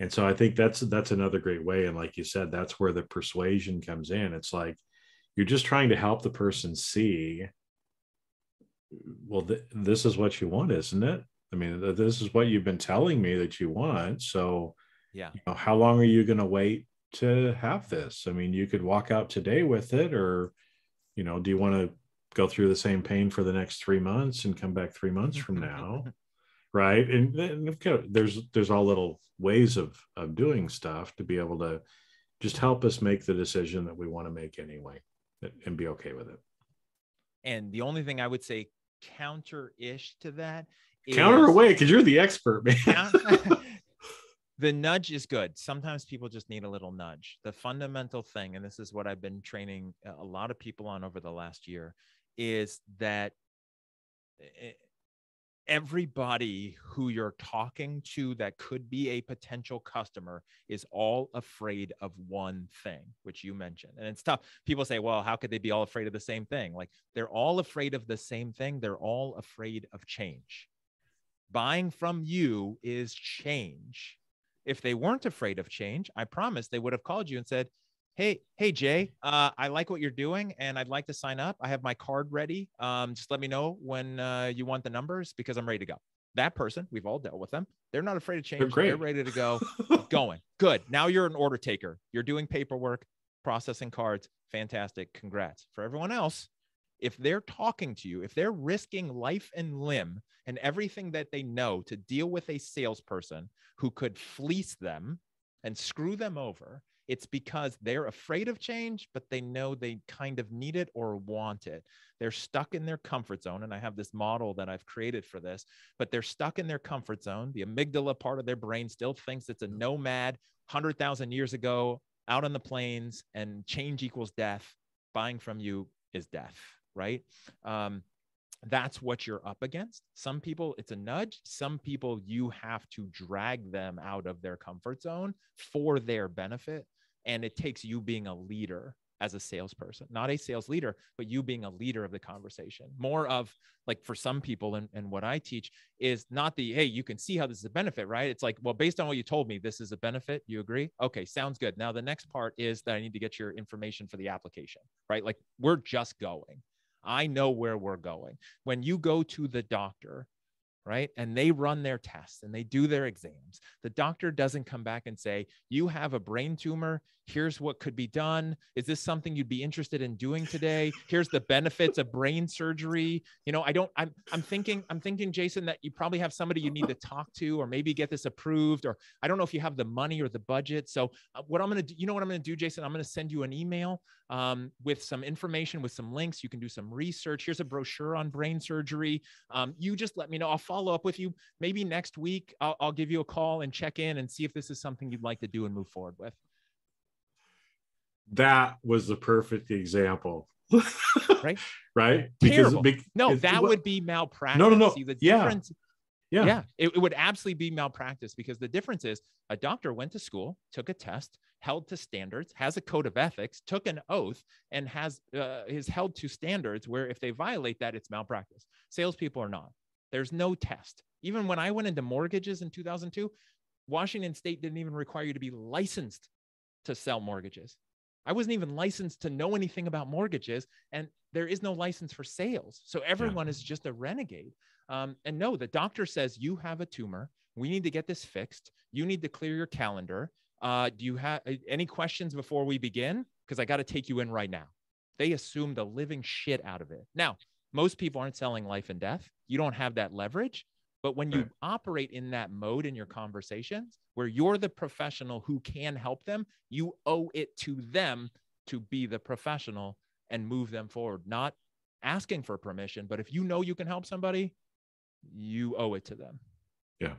And so I think that's another great way. And like you said, that's where the persuasion comes in. It's like, you're just trying to help the person see, well, this is what you want, isn't it? I mean, this is what you've been telling me that you want. So yeah, you know, how long are you going to wait to have this? I mean, you could walk out today with it, or, you know, do you want to go through the same pain for the next 3 months and come back 3 months from now? Right. And there's all little ways of doing stuff to be able to just help us make the decision that we want to make anyway, and be okay with it. And the only thing I would say counter-ish to that is, counter away, because you're the expert, man. The nudge is good. Sometimes people just need a little nudge. The fundamental thing, and this is what I've been training a lot of people on over the last year, is that everybody who you're talking to that could be a potential customer is all afraid of one thing, which you mentioned. And it's tough. People say, well, how could they be all afraid of the same thing? Like, they're all afraid of the same thing. They're all afraid of change. Buying from you is change. If they weren't afraid of change, I promise they would have called you and said, Hey, Jay, I like what you're doing, and I'd like to sign up. I have my card ready. Just let me know when you want the numbers, because I'm ready to go. That person, we've all dealt with them. They're not afraid of change. They're ready to go. Going. Good. Now you're an order taker. You're doing paperwork, processing cards. Fantastic. Congrats. For everyone else, if they're talking to you, if they're risking life and limb and everything that they know to deal with a salesperson who could fleece them and screw them over, it's because they're afraid of change, but they know they kind of need it or want it. They're stuck in their comfort zone. And I have this model that I've created for this, but they're stuck in their comfort zone. The amygdala part of their brain still thinks it's a nomad 100,000 years ago out on the plains, and change equals death. Buying from you is death, right? That's what you're up against. Some people, it's a nudge. Some people, you have to drag them out of their comfort zone for their benefit. And it takes you being a leader as a salesperson, not a sales leader, but you being a leader of the conversation. More of, like, for some people, and what I teach is not the, hey, you can see how this is a benefit, right? It's like, well, based on what you told me, this is a benefit. You agree? Okay, sounds good. Now the next part is that I need to get your information for the application, right? Like, we're just going. I know where we're going. When you go to the doctor, right, and they run their tests and they do their exams, the doctor doesn't come back and say, you have a brain tumor. Here's what could be done. Is this something you'd be interested in doing today? Here's the benefits of brain surgery. You know, I'm thinking, Jason, that you probably have somebody you need to talk to, or maybe get this approved, or I don't know if you have the money or the budget. So what I'm going to do, you know what I'm going to do, Jason, I'm going to send you an email with some information, with some links. You can do some research. Here's a brochure on brain surgery. You just let me know. I'll follow up with you. Maybe next week, I'll give you a call and check in and see if this is something you'd like to do and move forward with. That was the perfect example. Right? Right? Terrible. Because, no, that would be malpractice. No. See, the difference, Yeah, it would absolutely be malpractice, because the difference is a doctor went to school, took a test, held to standards, has a code of ethics, took an oath, and is held to standards where if they violate that, it's malpractice. Salespeople are not. There's no test. Even when I went into mortgages in 2002, Washington State didn't even require you to be licensed to sell mortgages. I wasn't even licensed to know anything about mortgages, and there is no license for sales. So everyone is just a renegade. And no, the doctor says, you have a tumor. We need to get this fixed. You need to clear your calendar. Do you have any questions before we begin? Because I got to take you in right now. They assume the living shit out of it. Now, most people aren't selling life and death. You don't have that leverage. But when you operate in that mode in your conversations, where you're the professional who can help them, you owe it to them to be the professional and move them forward, not asking for permission. But if you know you can help somebody, you owe it to them. Yeah.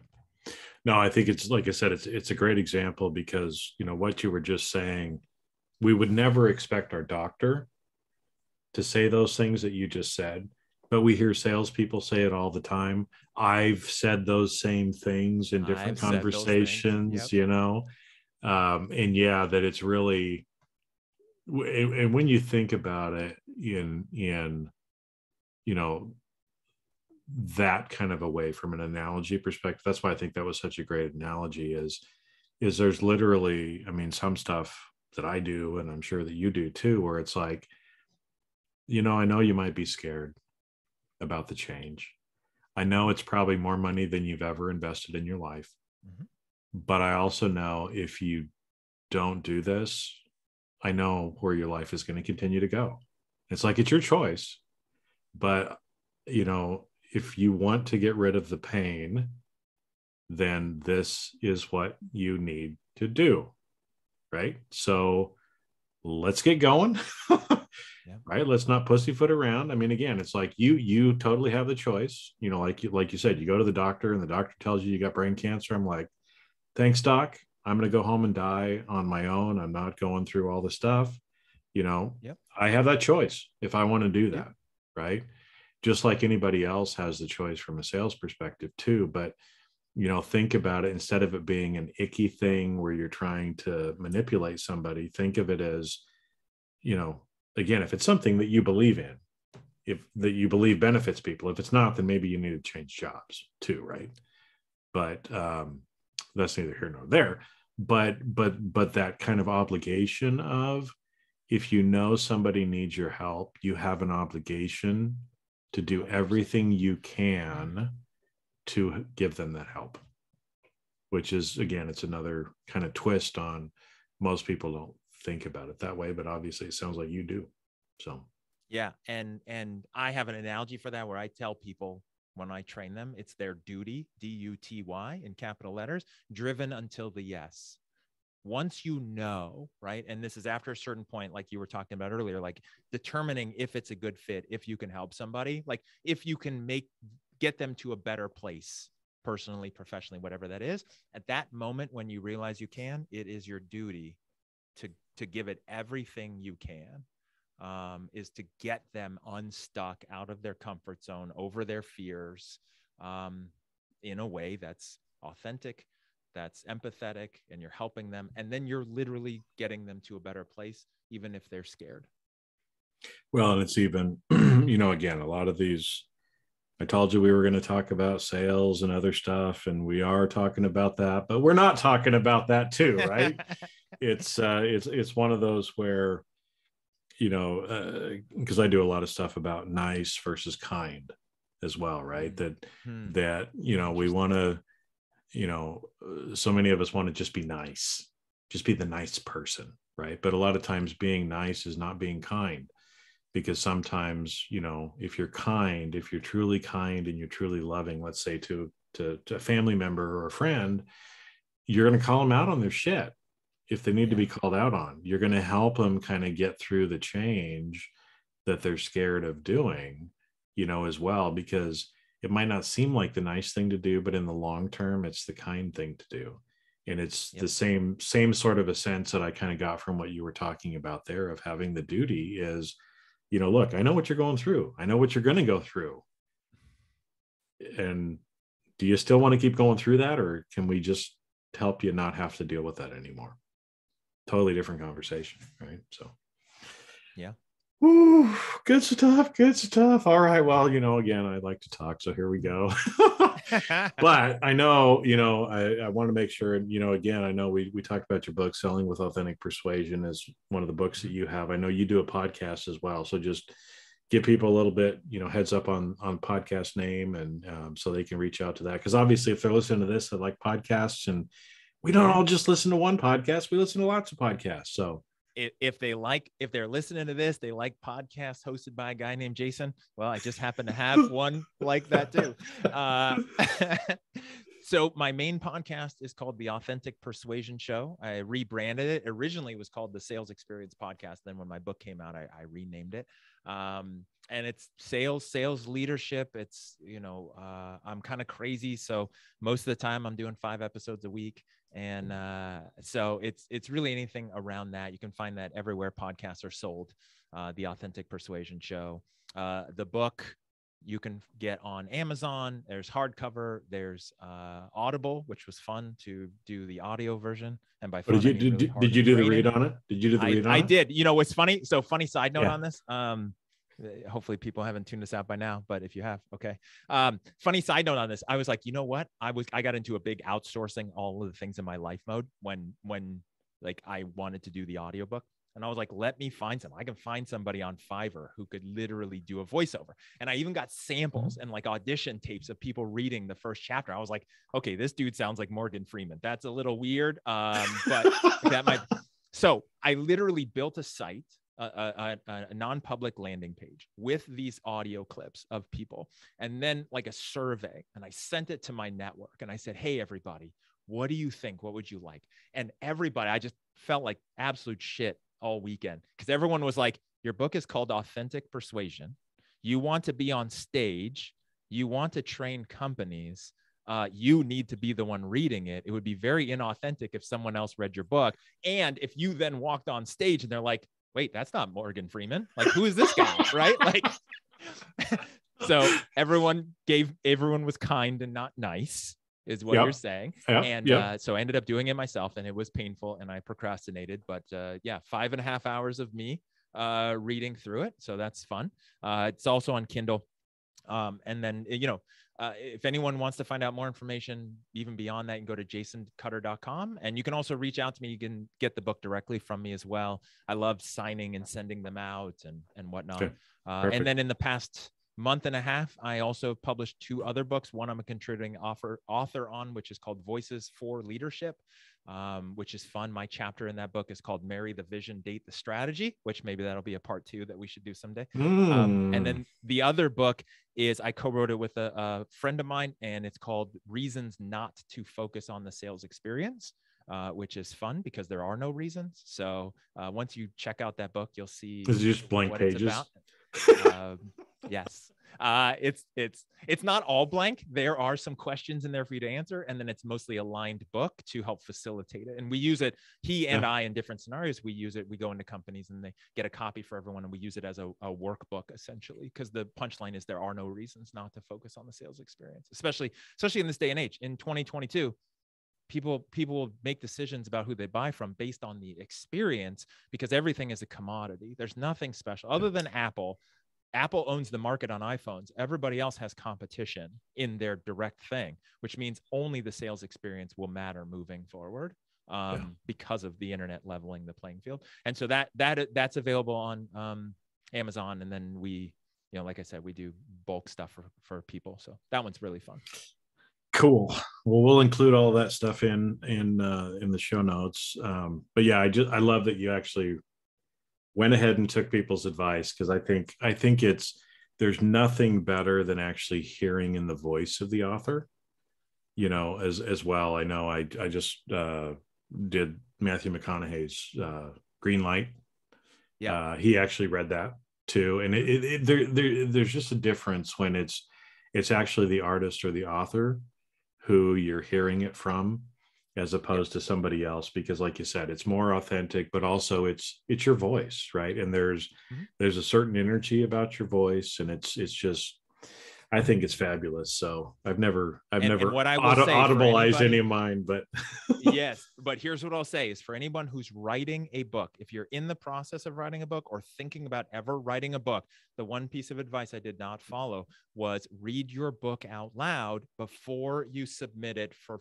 No, I think it's, like I said, it's a great example, because, you know, what you were just saying, we would never expect our doctor to say those things that you just said, but we hear salespeople say it all the time. I've said those same things in different conversations, you know, and that it's really, and when you think about it in, you know, that kind of a way from an analogy perspective, that's why I think that was such a great analogy is there's literally, I mean, some stuff that I do, and I'm sure that you do too, where it's like, you know, I know you might be scared about the change. I know it's probably more money than you've ever invested in your life, but I also know if you don't do this, I know where your life is going to continue to go. It's like, it's your choice, but you know, if you want to get rid of the pain, then this is what you need to do, right? So let's get going, right? Let's not pussyfoot around. I mean, again, it's like you totally have the choice. You know, like you said, you go to the doctor and the doctor tells you got brain cancer. I'm like, thanks, doc. I'm going to go home and die on my own. I'm not going through all the stuff. You know, I have that choice if I want to do that, right? Just like anybody else has the choice from a sales perspective too. But, you know, think about it, instead of it being an icky thing where you're trying to manipulate somebody, think of it as, you know, again, if it's something that you believe in, if that you believe benefits people, if it's not, then maybe you need to change jobs too. Right. But that's neither here nor there, but that kind of obligation of, if you know somebody needs your help, you have an obligation to do everything you can to give them that help, which is, again, it's another kind of twist on most people don't think about it that way, but obviously it sounds like you do. So, yeah. And I have an analogy for that where I tell people when I train them, it's their duty, D-U-T-Y in capital letters, driven until the yes. Once you know, right? And this is after a certain point, like you were talking about earlier, like determining if it's a good fit, if you can help somebody, like if you can get them to a better place, personally, professionally, whatever that is. At that moment, when you realize you can, it is your duty to give it everything you can, is to get them unstuck, out of their comfort zone, over their fears, in a way that's authentic, that's empathetic, and you're helping them. And then you're literally getting them to a better place, even if they're scared. Well, and it's even, you know, again, a lot of these, I told you we were going to talk about sales and other stuff, and we are talking about that, but we're not talking about that too, right? It's one of those where, you know, because I do a lot of stuff about nice versus kind as well, right? That, you know, we want to, you know, so many of us want to just be nice, just be the nice person, right? But a lot of times being nice is not being kind, because sometimes, you know, if you're kind, if you're truly kind and you're truly loving, let's say to a family member or a friend, you're going to call them out on their shit if they need to be called out on. You're going to help them kind of get through the change that they're scared of doing, you know, as well, because it might not seem like the nice thing to do, but in the long term, it's the kind thing to do. And it's the same sort of a sense that I kind of got from what you were talking about there of having the duty is, you know, look, I know what you're going through. I know what you're going to go through. And Do you still want to keep going through that, or can we just help you not have to deal with that anymore? Totally different conversation, right? So, yeah. Ooh, good stuff. Good stuff. All right. Well, you know, again, I like to talk, so here we go. But I know, you know, I want to make sure, you know, again, I know we talked about your book, Selling with Authentic Persuasion, is one of the books that you have. I know you do a podcast as well. So just give people a little bit, you know, heads up on podcast name, and so they can reach out to that. Because obviously if they're listening to this, they like podcasts, and we don't all just listen to one podcast. We listen to lots of podcasts. So if they're listening to this, they like podcasts hosted by a guy named Jason. Well, I just happen to have one like that too. So my main podcast is called The Authentic Persuasion Show. I rebranded it. Originally, it was called The Sales Experience Podcast. Then when my book came out, I renamed it. And it's sales leadership. It's, you know, I'm kind of crazy. So most of the time I'm doing 5 episodes a week. And so it's really anything around that. You can find that everywhere podcasts are sold. The Authentic Persuasion Show. The book you can get on Amazon. There's hardcover. There's Audible, which was fun to do the audio version. And by fun, did you do the read on it? Did you do the read on it? I did. You know what's funny? So funny side note on this. Hopefully people haven't tuned this out by now, but if you have, okay. Funny side note on this. I was like, you know what? I got into a big outsourcing all of the things in my life mode when like I wanted to do the audiobook. And I was like, let me find some. I can find somebody on Fiverr who could literally do a voiceover. And I even got samples and like audition tapes of people reading the first chapter. I was like, okay, this dude sounds like Morgan Freeman. That's a little weird, but that might. So I literally built a site, a non-public landing page with these audio clips of people, and then like a survey. And I sent it to my network and I said, hey, everybody, what do you think? What would you like? And everybody, I just felt like absolute shit all weekend, because everyone was like, your book is called Authentic Persuasion. You want to be on stage. You want to train companies. You need to be the one reading it. It would be very inauthentic if someone else read your book. And if you then walked on stage and they're like, wait, that's not Morgan Freeman. Like, who is this guy? Right? Like, so everyone was kind and not nice, is what you're saying. So I ended up doing it myself, and it was painful, and I procrastinated, but 5.5 hours of me reading through it. So that's fun. It's also on Kindle. And then, you know, if anyone wants to find out more information, even beyond that, you can go to jasoncutter.com, and you can also reach out to me. You can get the book directly from me as well. I love signing and sending them out and whatnot. Okay. And then in the past month and a half, I also published 2 other books. One I'm a contributing author on, which is called Voices for Leadership, which is fun. My chapter in that book is called Marry the Vision, Date the Strategy, which maybe that'll be a part 2 that we should do someday. And then the other book is I co-wrote it with a friend of mine, and it's called Reasons Not to Focus on the Sales Experience, which is fun because there are no reasons. So once you check out that book, you'll see just blank pages. Yes. It's not all blank. There are some questions in there for you to answer. And then it's mostly a lined book to help facilitate it. And we use it, he and I, in different scenarios, we use it. We go into companies and they get a copy for everyone. And we use it as a workbook, essentially, because the punchline is there are no reasons not to focus on the sales experience, especially in this day and age. In 2022, people will make decisions about who they buy from based on the experience, because everything is a commodity. There's nothing special other than Apple. Apple owns the market on iPhones. Everybody else has competition in their direct thing, which means only the sales experience will matter moving forward because of the internet leveling the playing field. And so that's available on Amazon. And then we, you know, like I said, we do bulk stuff for people. So that one's really fun. Cool. Well, we'll include all that stuff in the show notes. But yeah, I love that you actually went ahead and took people's advice, because I think there's nothing better than actually hearing in the voice of the author, you know, as well. I know I just did Matthew McConaughey's Green Light. He actually read that too, and there's just a difference when it's actually the artist or the author who you're hearing it from, as opposed to somebody else, because like you said, it's more authentic, but also it's your voice, right? And there's a certain energy about your voice, and it's just I think it's fabulous. So I've never audibleized any of mine, but yes, but here's what I'll say is for anyone who's writing a book, if you're in the process of writing a book or thinking about ever writing a book, the one piece of advice I did not follow was read your book out loud before you submit it for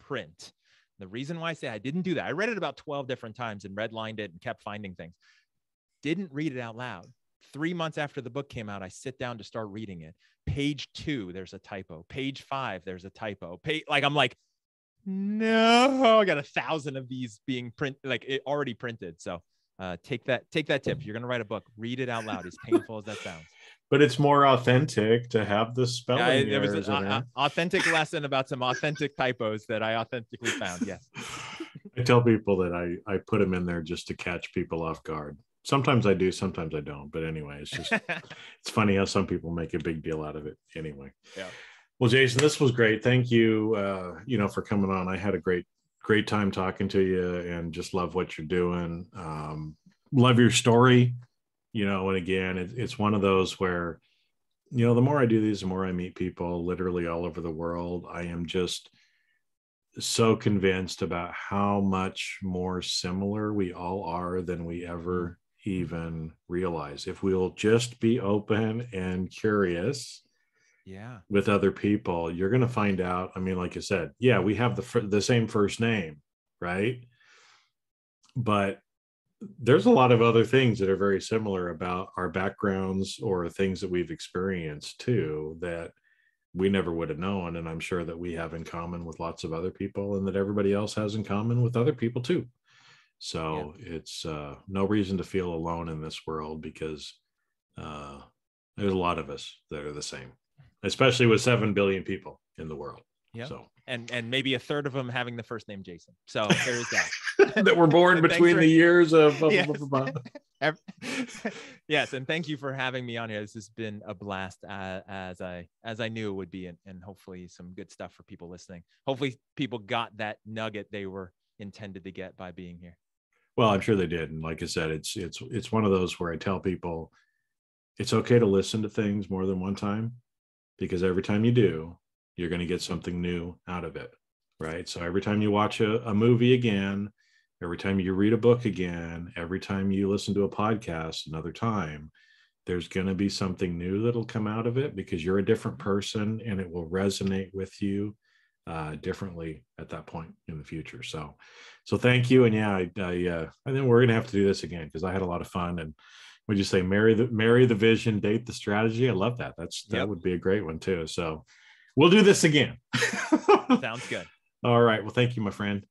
print. The reason why I say I didn't do that, I read it about 12 different times and redlined it and kept finding things. Didn't read it out loud. 3 months after the book came out, I sit down to start reading it. Page 2, there's a typo. Page 5, there's a typo. I'm like, no, I got 1,000 of these being already printed. So take that tip. If you're going to write a book, read it out loud, as painful as that sounds. But it's more authentic to have the spelling. There was an authentic lesson about some authentic typos that I authentically found. Yes. I tell people that I put them in there just to catch people off guard. Sometimes I do, sometimes I don't. But anyway, it's just, it's funny how some people make a big deal out of it anyway. Yeah. Well, Jason, this was great. Thank you, for coming on. I had a great time talking to you and just love what you're doing. Love your story, and again, it's one of those where, the more I do these, the more I meet people literally all over the world. I am just so convinced about how much more similar we all are than we ever even realize if we'll just be open and curious with other people. You're going to find out, like you said, we have the same first name, right? But there's a lot of other things that are very similar about our backgrounds or things that we've experienced too that we never would have known, and I'm sure that we have in common with lots of other people and that everybody else has in common with other people too. So it's no reason to feel alone in this world, because there's a lot of us that are the same, especially with 7 billion people in the world. Yeah. So and maybe a third of them having the first name Jason. So there's that. That we're born between the years of yes. And thank you for having me on here. This has been a blast, as I knew it would be, and hopefully some good stuff for people listening. Hopefully people got that nugget they were intended to get by being here. Well, I'm sure they did. And like I said, it's one of those where I tell people it's okay to listen to things more than one time, because every time you do, you're going to get something new out of it, right? So every time you watch a movie again, every time you read a book again, every time you listen to a podcast another time, there's going to be something new that'll come out of it, because you're a different person and it will resonate with you differently at that point in the future. So thank you. And I think we're going to have to do this again, because I had a lot of fun. And would you say marry the vision, date the strategy? I love that. That would be a great one too. So we'll do this again. Sounds good. All right. Well, thank you, my friend.